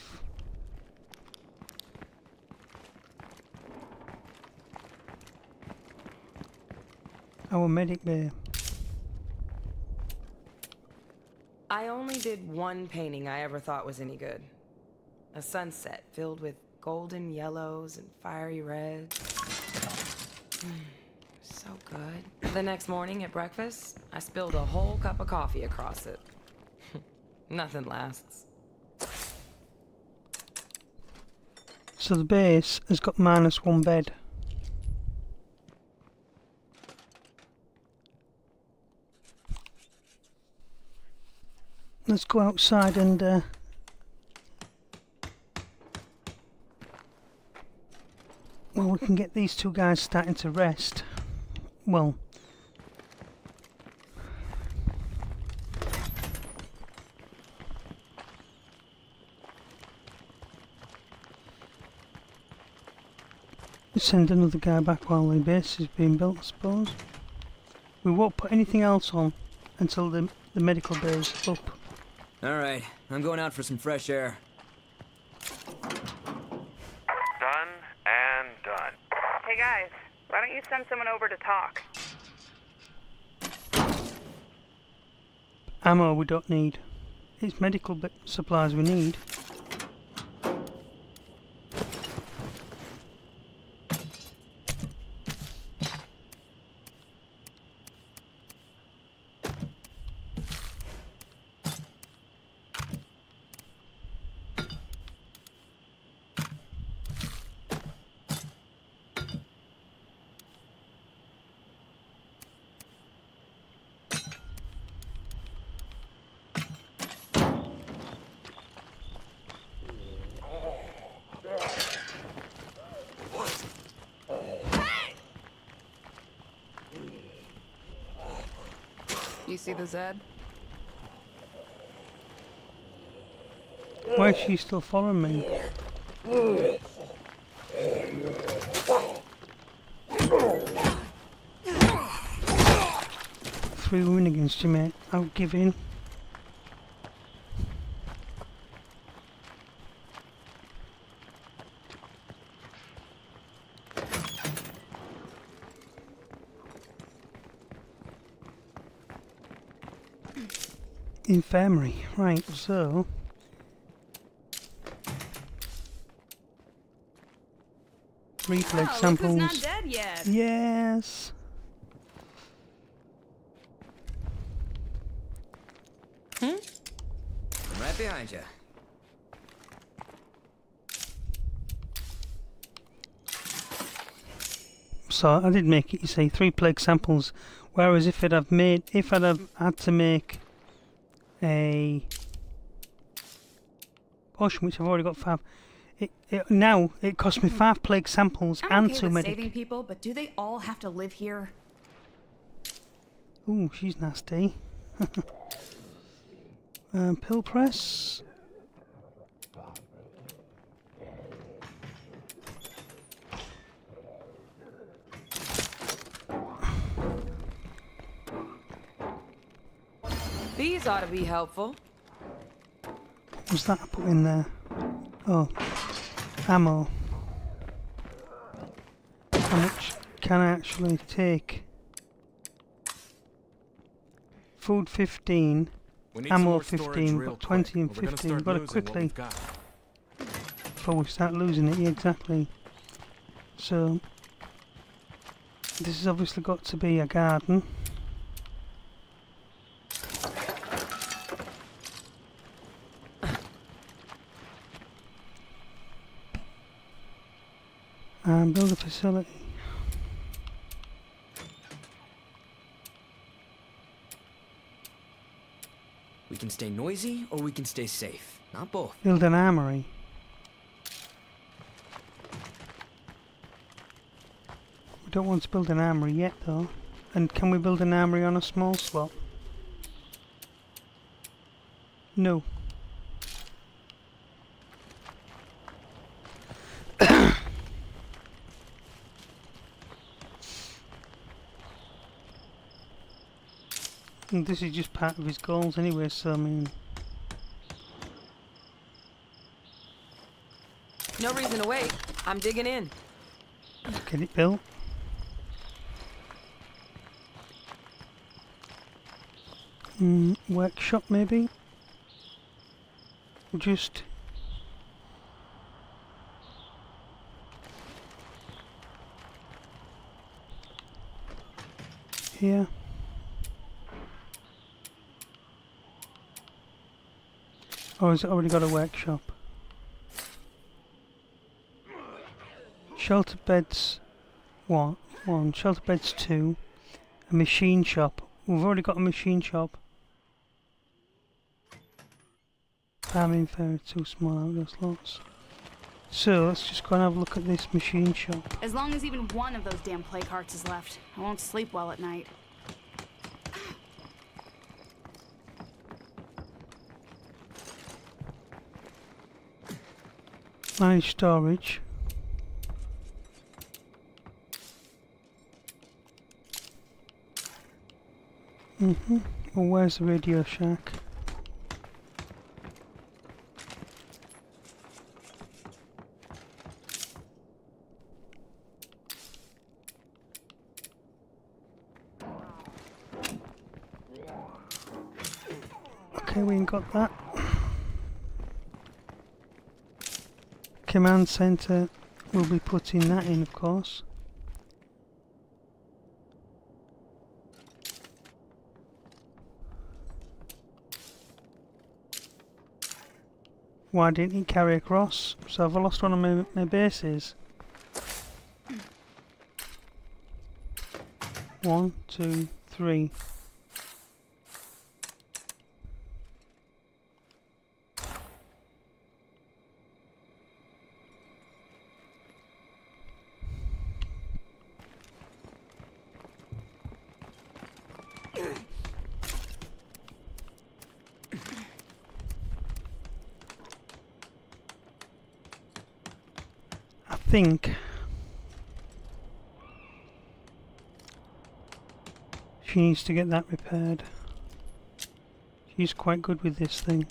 our medic there. I only did one painting I ever thought was any good. A sunset filled with golden yellows and fiery reds. So good. The next morning at breakfast, I spilled a whole cup of coffee across it. Nothing lasts. So the base has got minus one bed. Let's go outside and uh, well, we can get these two guys starting to rest. Well, send another guy back while the base is being built, I suppose. We won't put anything else on until the, the medical bay is up. Alright, I'm going out for some fresh air. Done and done. Hey guys. Why don't you send someone over to talk? Ammo we don't need. It's medical b supplies we need. You see the Z? Why is she still following me? Three women against you, mate. I'll give in. Infirmary, right, so... Reflex oh, samples. Not dead yet. Yes! Hmm? Right behind you. So, I did make it, you see, three plague samples, whereas if I'd have made, if I'd have had to make a potion, which I've already got five. It, it, now it cost me five plague samples I'm and okay two medic. Saving people, but do they all have to live here? Ooh, she's nasty. um, pill press. These ought to be helpful. What's that I put in there? Oh, ammo. How much can I actually take? Food fifteen, ammo fifteen, but twenty and fifteen. We've got to quickly before we start losing it. Yeah, exactly. So this has obviously got to be a garden. And build a facility. We can stay noisy or we can stay safe. Not both. Build an armory. We don't want to build an armory yet though. And can we build an armory on a small slot? No. And this is just part of his goals anyway, so I mean... No reason to wait. I'm digging in. Get it built. Mm, workshop maybe? Just... here. Oh, has it already got a workshop? Shelter beds one, one. Shelter beds two. A machine shop. We've already got a machine shop. Farming fair, two small outdoor slots. So let's just go and have a look at this machine shop. As long as even one of those damn plague hearts is left, I won't sleep well at night. Manage storage. Mm-hmm. Well, where's the Radio Shack? Okay, we ain't got that. Command center, will be putting that in, of course. Why didn't he carry across? So have I lost one of my, my bases? One, two, three. think she needs to get that repaired. She's quite good with this thing.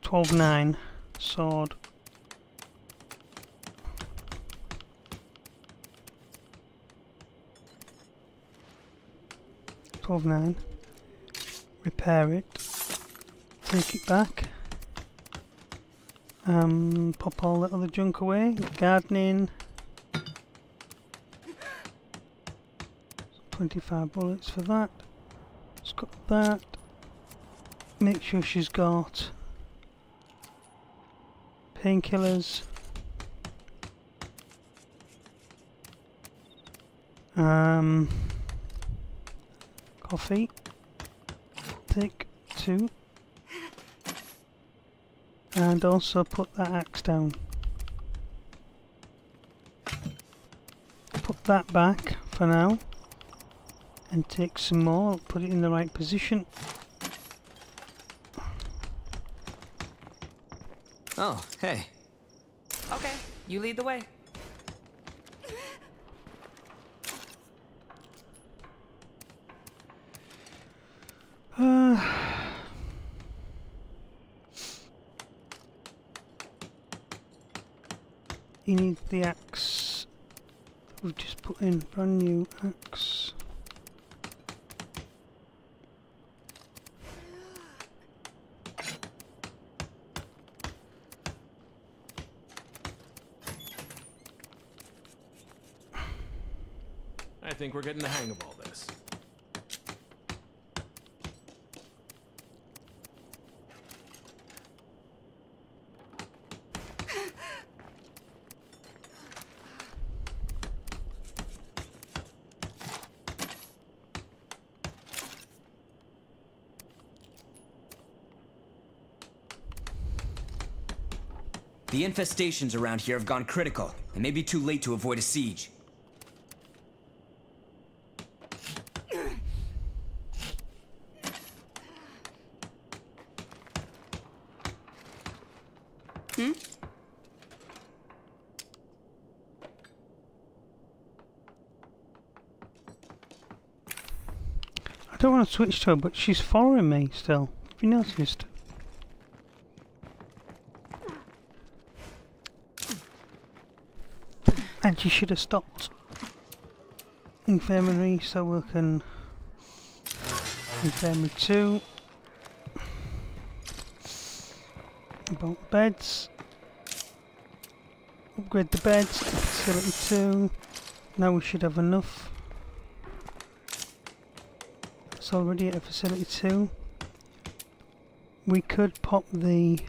twelve nine, sword. twelve nine. Repair it. Take it back. Um, pop all that other junk away. Gardening. twenty-five bullets for that. Let's cut that. Make sure she's got painkillers. Um, coffee. Take two. And also put that axe down. Put that back for now. And take some more. Put it in the right position. Oh, hey. Okay, you lead the way. Uh... You need the axe that we've just put in, brand new axe. I think we're getting the hang of all this. The infestations around here have gone critical. It may be too late to avoid a siege. Hmm? I don't want to switch to her, but she's following me still. Have you noticed? And she should have stopped infirmary, so we can infirmary two. About beds, upgrade the beds. Facility two. Now we should have enough. It's already at a facility two. We could pop the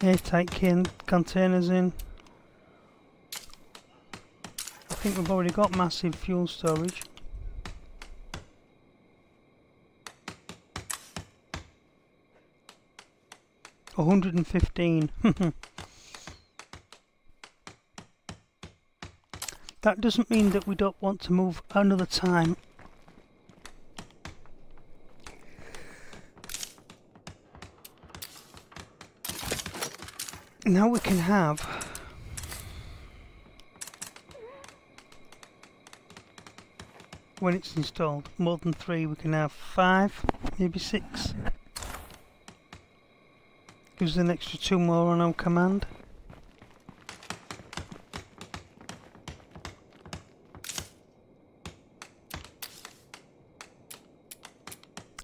airtight can containers in. I think we've already got massive fuel storage. one hundred fifteen. That doesn't mean that we don't want to move another time. Now we can have when it's installed, more than three, we can have five, maybe six. Gives an extra two more on our command.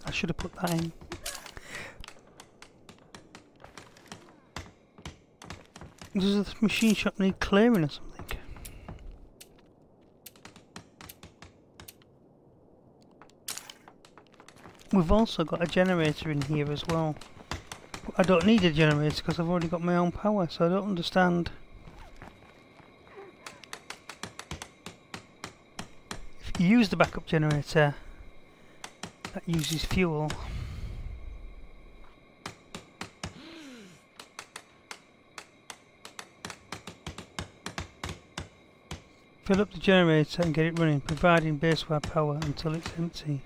I should have put that in. Does this machine shop need clearing or something? We've also got a generator in here as well. I don't need a generator because I've already got my own power, so I don't understand. If you use the backup generator, that uses fuel. Fill up the generator and get it running, providing baseware power until it's empty.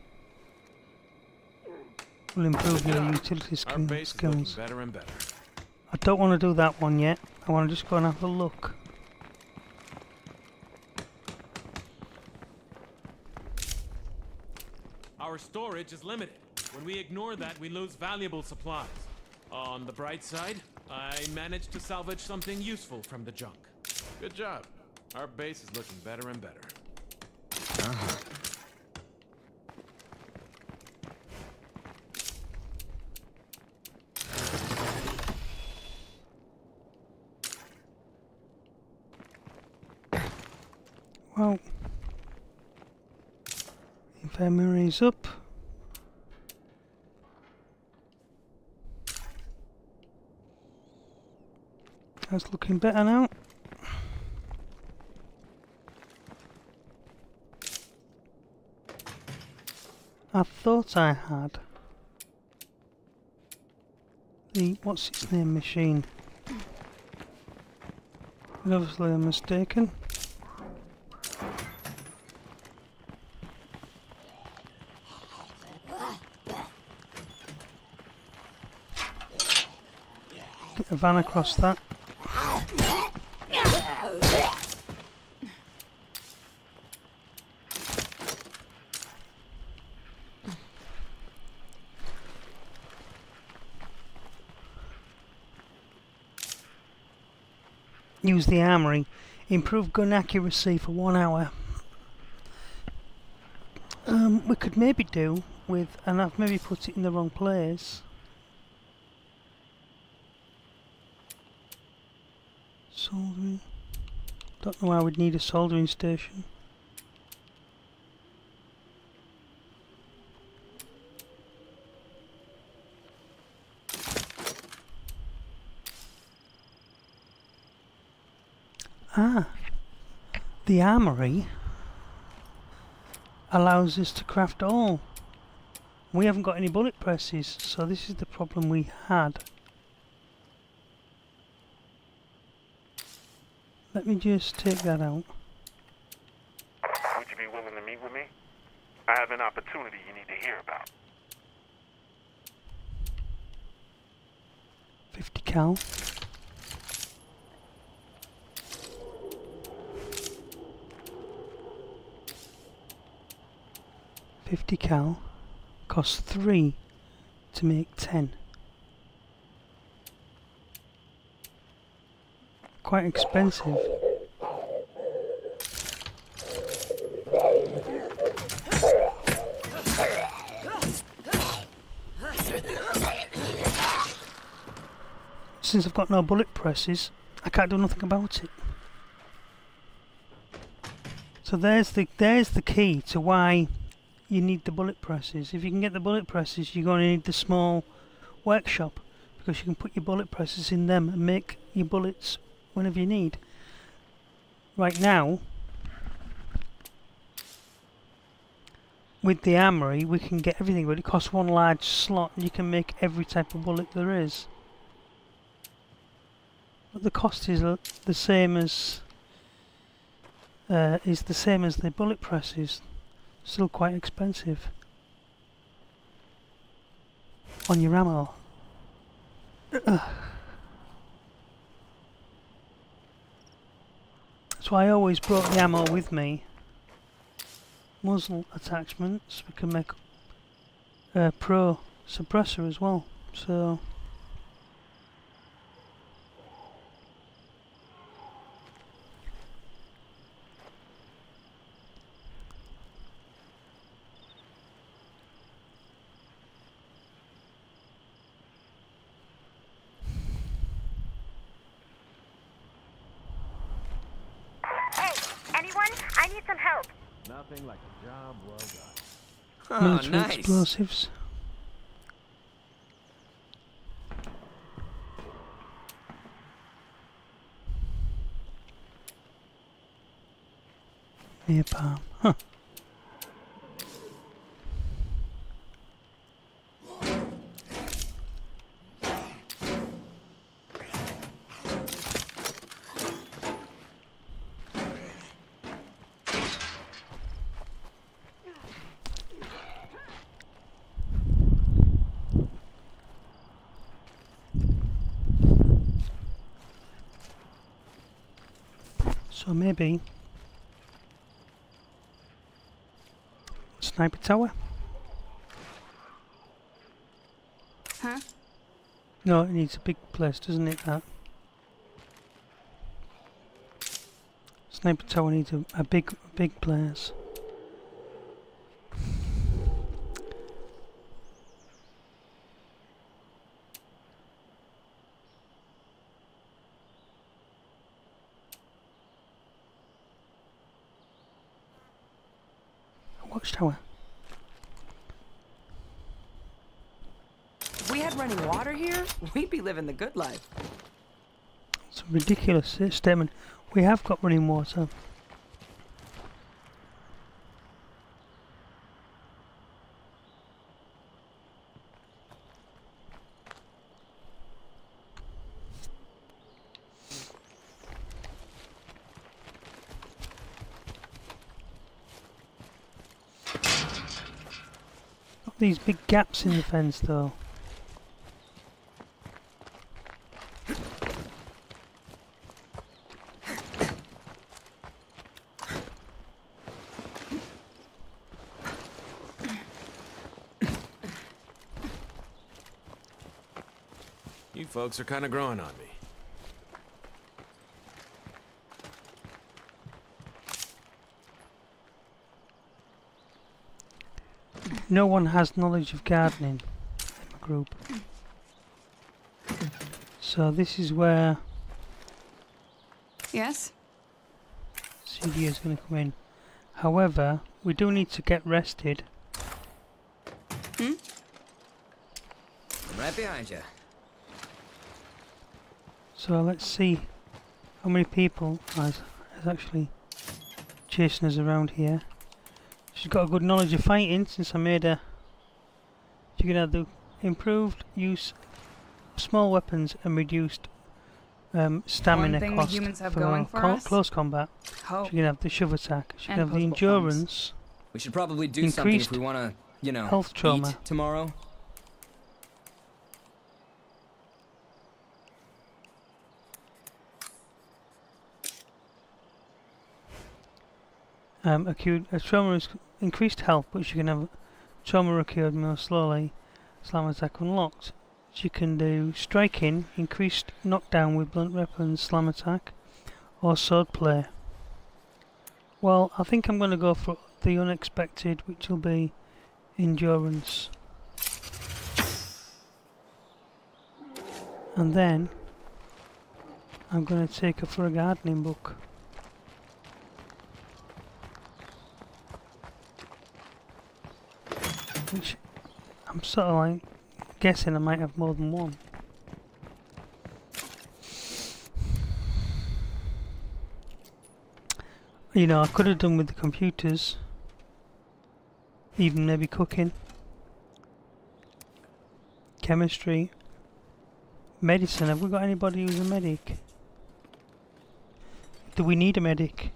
will improve your utility skills. Better and better. I don't want to do that one yet. I want to just go and have a look. Our storage is limited. When we ignore that, we lose valuable supplies. On the bright side, I managed to salvage something useful from the junk. Good job. Our base is looking better and better. Uh-huh. Well, infirmary's up. That's looking better now. I thought I had the what's its name machine. But obviously I'm mistaken. Get a van across that. Use the armory. Improve gun accuracy for one hour. Um, we could maybe do with, and I've maybe put it in the wrong place. Soldering. Don't know why we'd need a soldering station. Ah, the armory allows us to craft all. We haven't got any bullet presses, so this is the problem we had. Let me just take that out. Would you be willing to meet with me? I have an opportunity you need to hear about. fifty cal. fifty cal costs three to make ten. Quite expensive. Since I've got no bullet presses, I can't do nothing about it. So there's the there's the key to why you need the bullet presses. If you can get the bullet presses, you're going to need the small workshop, because you can put your bullet presses in them and make your bullets whenever you need. Right now, with the armory, we can get everything, but it costs one large slot and you can make every type of bullet there is. But the cost is the same as uh, is the same as the bullet presses. Still quite expensive on your ammo. So I always brought the ammo with me. Muzzle attachments, we can make a pro suppressor as well. So oh, nice. Explosives. Napalm. Huh. So maybe sniper tower? Huh? No, it needs a big place, doesn't it? That sniper tower needs a, a big, big place. Watchtower. If we had running water here, we'd be living the good life. It's a ridiculous statement. We have got running water. These big gaps in the fence, though. You folks are kind of growing on me. No one has knowledge of gardening in my group. So this is where... Yes? C D is going to come in. However, we do need to get rested. Hmm? Right behind you. So let's see how many people is actually chasing us around here. She's got a good knowledge of fighting since I made her. She can have the improved use of small weapons and reduced um, stamina cost for co close combat. Oh. She can have the shove attack. She can have the endurance. We should probably do increased something if we want to, you know, health trauma eat tomorrow. Um, acute, a trauma is increased health, but she can have trauma recurred more slowly. Slam attack unlocked. She can do striking, increased knockdown with blunt weapons, slam attack, or sword play. Well, I think I'm going to go for the unexpected, which will be endurance. And then I'm going to take her for a gardening book. Which I'm sort of like guessing I might have more than one. You know, I could have done with the computers, even maybe cooking, chemistry, medicine. Have we got anybody who's a medic? Do we need a medic?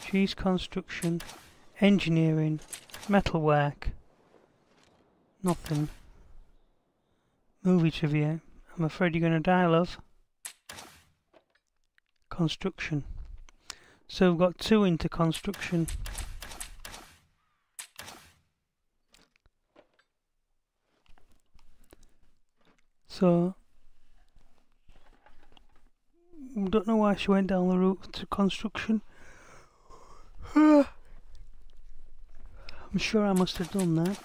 Trees, construction, engineering, metalwork, nothing. Movie trivia. I'm afraid you're going to die, love. Construction. So we've got two into construction. So I don't know why she went down the route to construction. I'm sure I must have done that.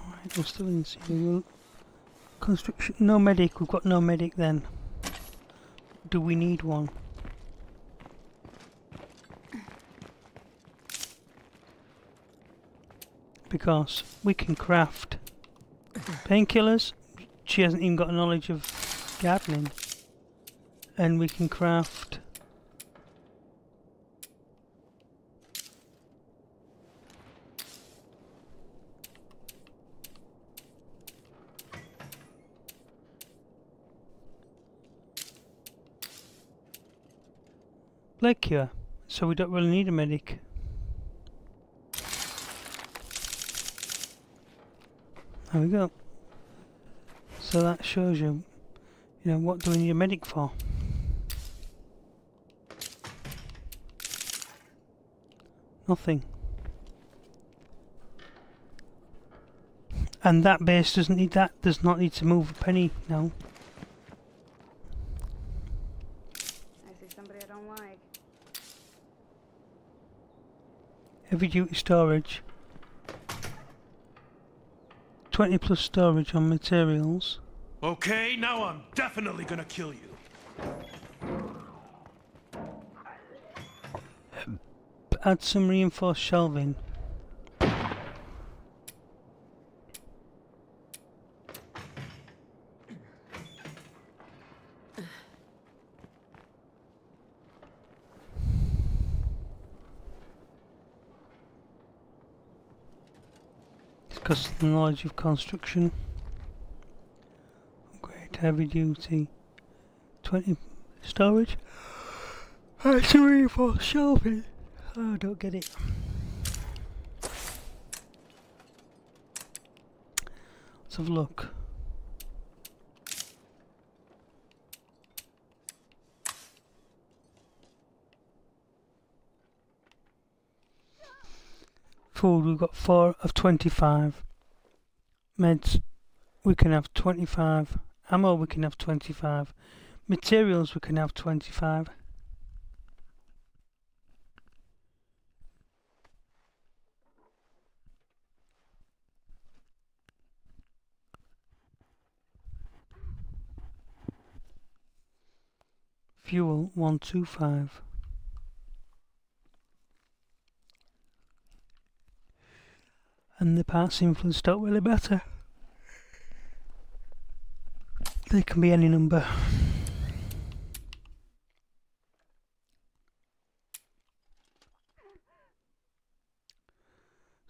Alright, we're still in serial construction. No medic, we've got no medic then. Do we need one? Because we can craft painkillers. She hasn't even got a knowledge of gardening, and we can craft lake here, so we don't really need a medic. There we go. So that shows you, you know, what do we need a medic for? Nothing. And that base doesn't need that, does not need to move a penny now. I see somebody I don't like. Heavy duty storage. twenty plus storage on materials. Okay, now I'm definitely gonna kill you. Add some reinforced shelving. Because of the knowledge of construction. Great, heavy duty. twenty storage. That's a reinforced shelving. Oh, I don't get it. Let's have a look. Food, we've got four of twenty-five. Meds, we can have twenty-five. Ammo, we can have twenty-five. Materials, we can have twenty-five. Fuel, one twenty-five. And the parts influence don't really matter. They can be any number.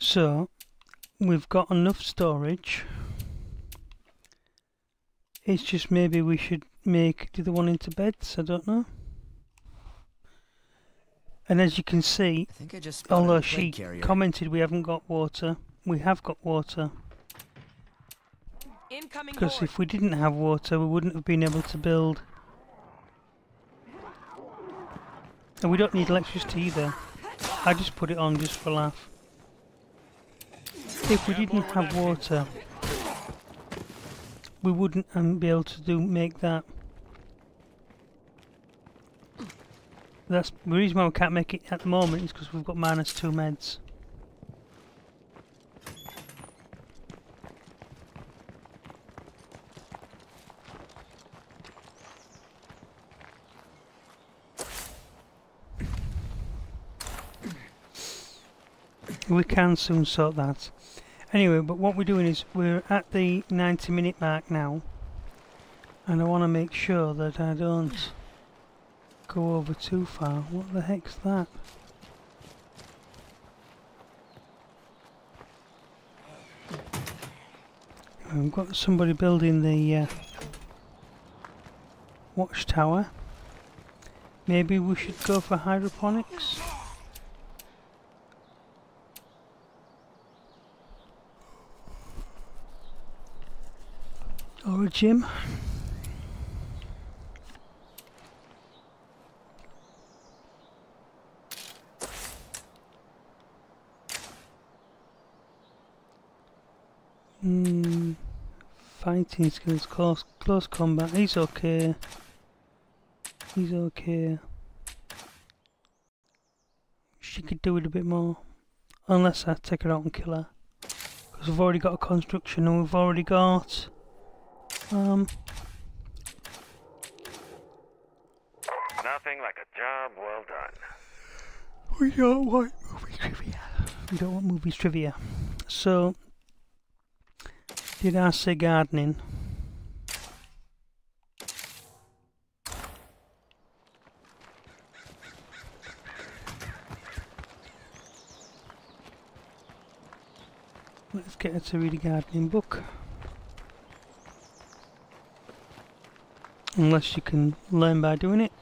So, we've got enough storage. It's just maybe we should make the other one into beds, I don't know. And as you can see, I think I just although she carrier. commented we haven't got water, we have got water. Incoming because board. If we didn't have water, we wouldn't have been able to build. And we don't need electricity either. I just put it on just for a laugh. If we didn't have water, we wouldn't um, be able to do make that. That's the reason why we can't make it at the moment is because we've got minus two meds. We can soon sort that. Anyway, but what we're doing is we're at the ninety minute mark now, and I want to make sure that I don't go over too far. What the heck's that? I've got somebody building the uh, watchtower. Maybe we should go for hydroponics? Or a gym? Mm, fighting skills, close, close combat, he's okay, he's okay. She could do it a bit more, unless I take her out and kill her, because we've already got a construction and we've already got, um... nothing like a job well done. We don't want movie trivia, we don't want movies trivia, so... Did I say gardening? Let's get her to read a gardening book. Unless you can learn by doing it.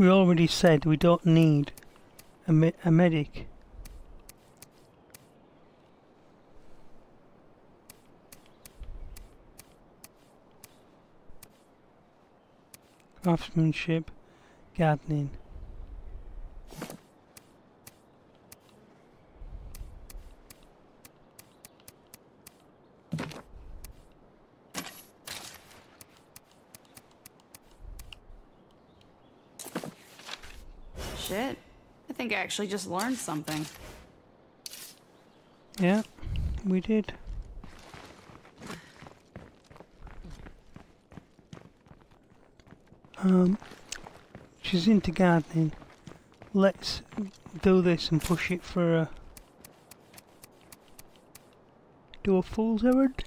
We already said we don't need a, me a medic. Craftsmanship, gardening. Shit. I think I actually just learned something. Yeah, we did. Um, she's into gardening. Let's do this and push it for a... Do a fool's errand?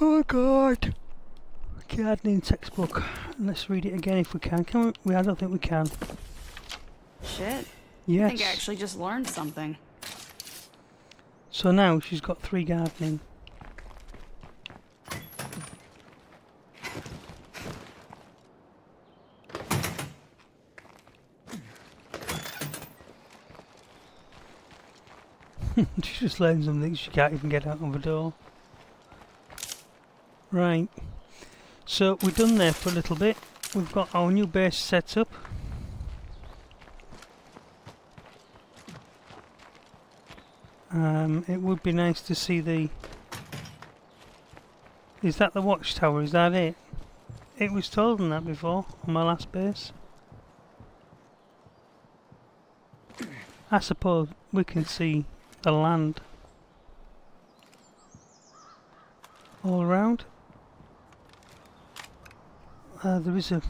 Oh god! Gardening textbook. Let's read it again if we can. Can we? I don't think we can. Shit. Yes. I think I actually just learned something. So now she's got three gardening. She just learned something she can't even get out of the door. Right. So we're done there for a little bit. We've got our new base set up. Um, it would be nice to see the... Is that the watchtower? Is that it? It was told on that before, on my last base. I suppose we can see the land all around. Uh, there is a,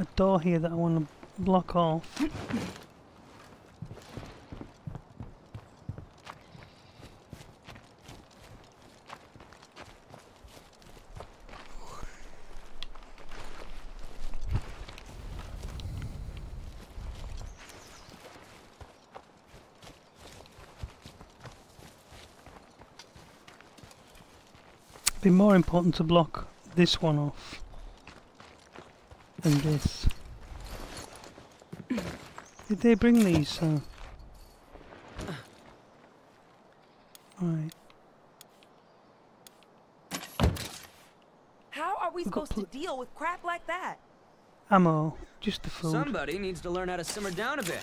a door here that I want to block off. Be more important to block this one off than this. Did they bring these? Uh... Right. How are we We've supposed to deal with crap like that? Ammo, just the food. Somebody needs to learn how to simmer down a bit.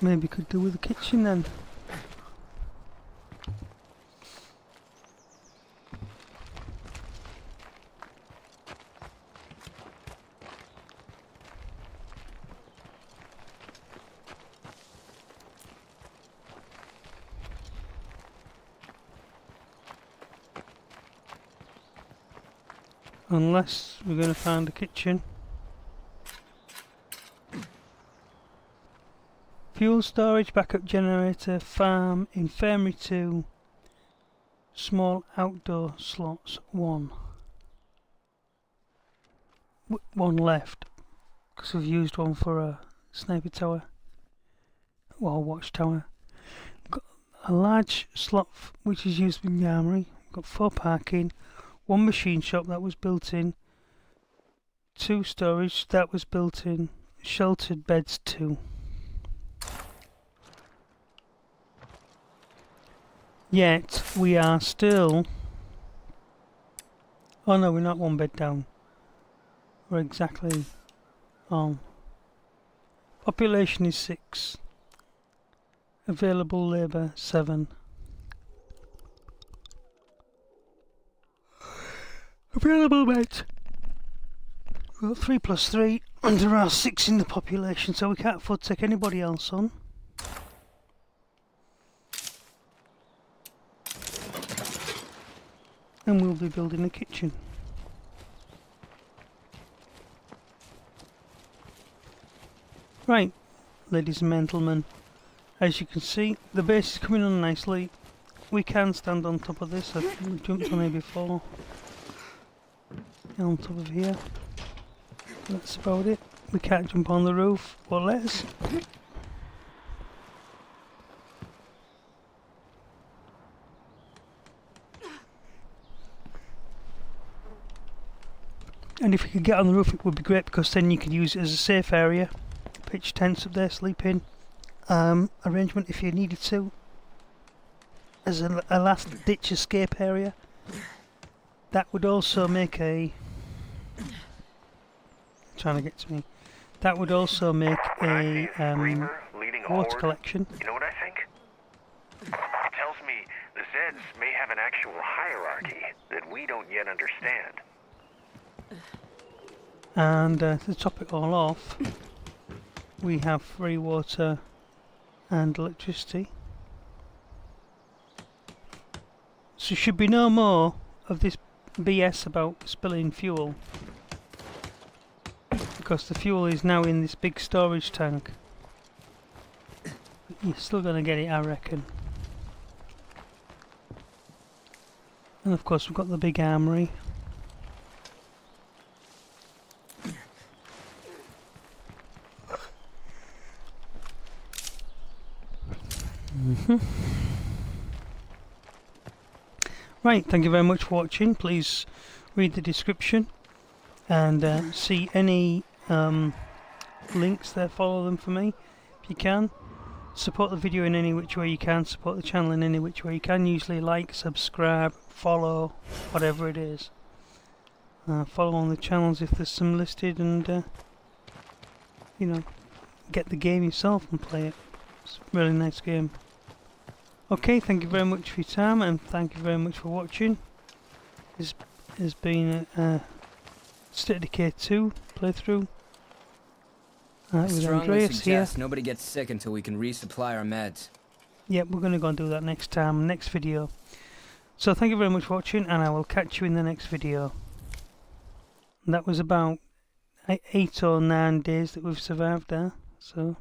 Maybe could do with the kitchen then. Unless we're going to find a kitchen. Fuel storage, backup generator, farm, infirmary two, small outdoor slots one. W one left, because we've used one for a sniper tower, well, watchtower. We've got a large slot f which is used in the armory. We've got four parking. One machine shop that was built in, two storage that was built in, sheltered beds two. Yet we are still... Oh no, we're not one bed down. We're exactly on. Population is six. Available labour seven. Available beds. We've got three plus three, and there are six in the population, so we can't afford to take anybody else on. And we'll be building a kitchen. Right, ladies and gentlemen, as you can see, the base is coming on nicely. We can stand on top of this. I've jumped on here before. On top of here. That's about it. We can't jump on the roof. Well, let's. And if we could get on the roof it would be great, because then you could use it as a safe area. Pitch tents up there, sleep in. Um, arrangement if you needed to. As a, a last ditch escape area. That would also make a... I'm trying to get to me. That would also make a um, water collection. You know what I think? It tells me the Zeds may have an actual hierarchy that we don't yet understand. And uh, to top it all off, we have free water and electricity. So should be no more of this B S about spilling fuel, because the fuel is now in this big storage tank. But you're still going to get it, I reckon. And of course we've got the big armory. Right, thank you very much for watching. Please read the description and uh, see any um, links there, follow them for me if you can. Support the video in any which way you can, support the channel in any which way you can. Usually like, subscribe, follow, whatever it is. Uh, follow on the channels if there's some listed, and uh, you know, get the game yourself and play it. It's a really nice game. Okay, thank you very much for your time, and thank you very much for watching. This has been a, a State of Decay two playthrough. Uh, I strongly suggest nobody gets sick until we can resupply our meds. Yep, we're going to go and do that next time, next video. So thank you very much for watching, and I will catch you in the next video. And that was about eight or nine days that we've survived there, so...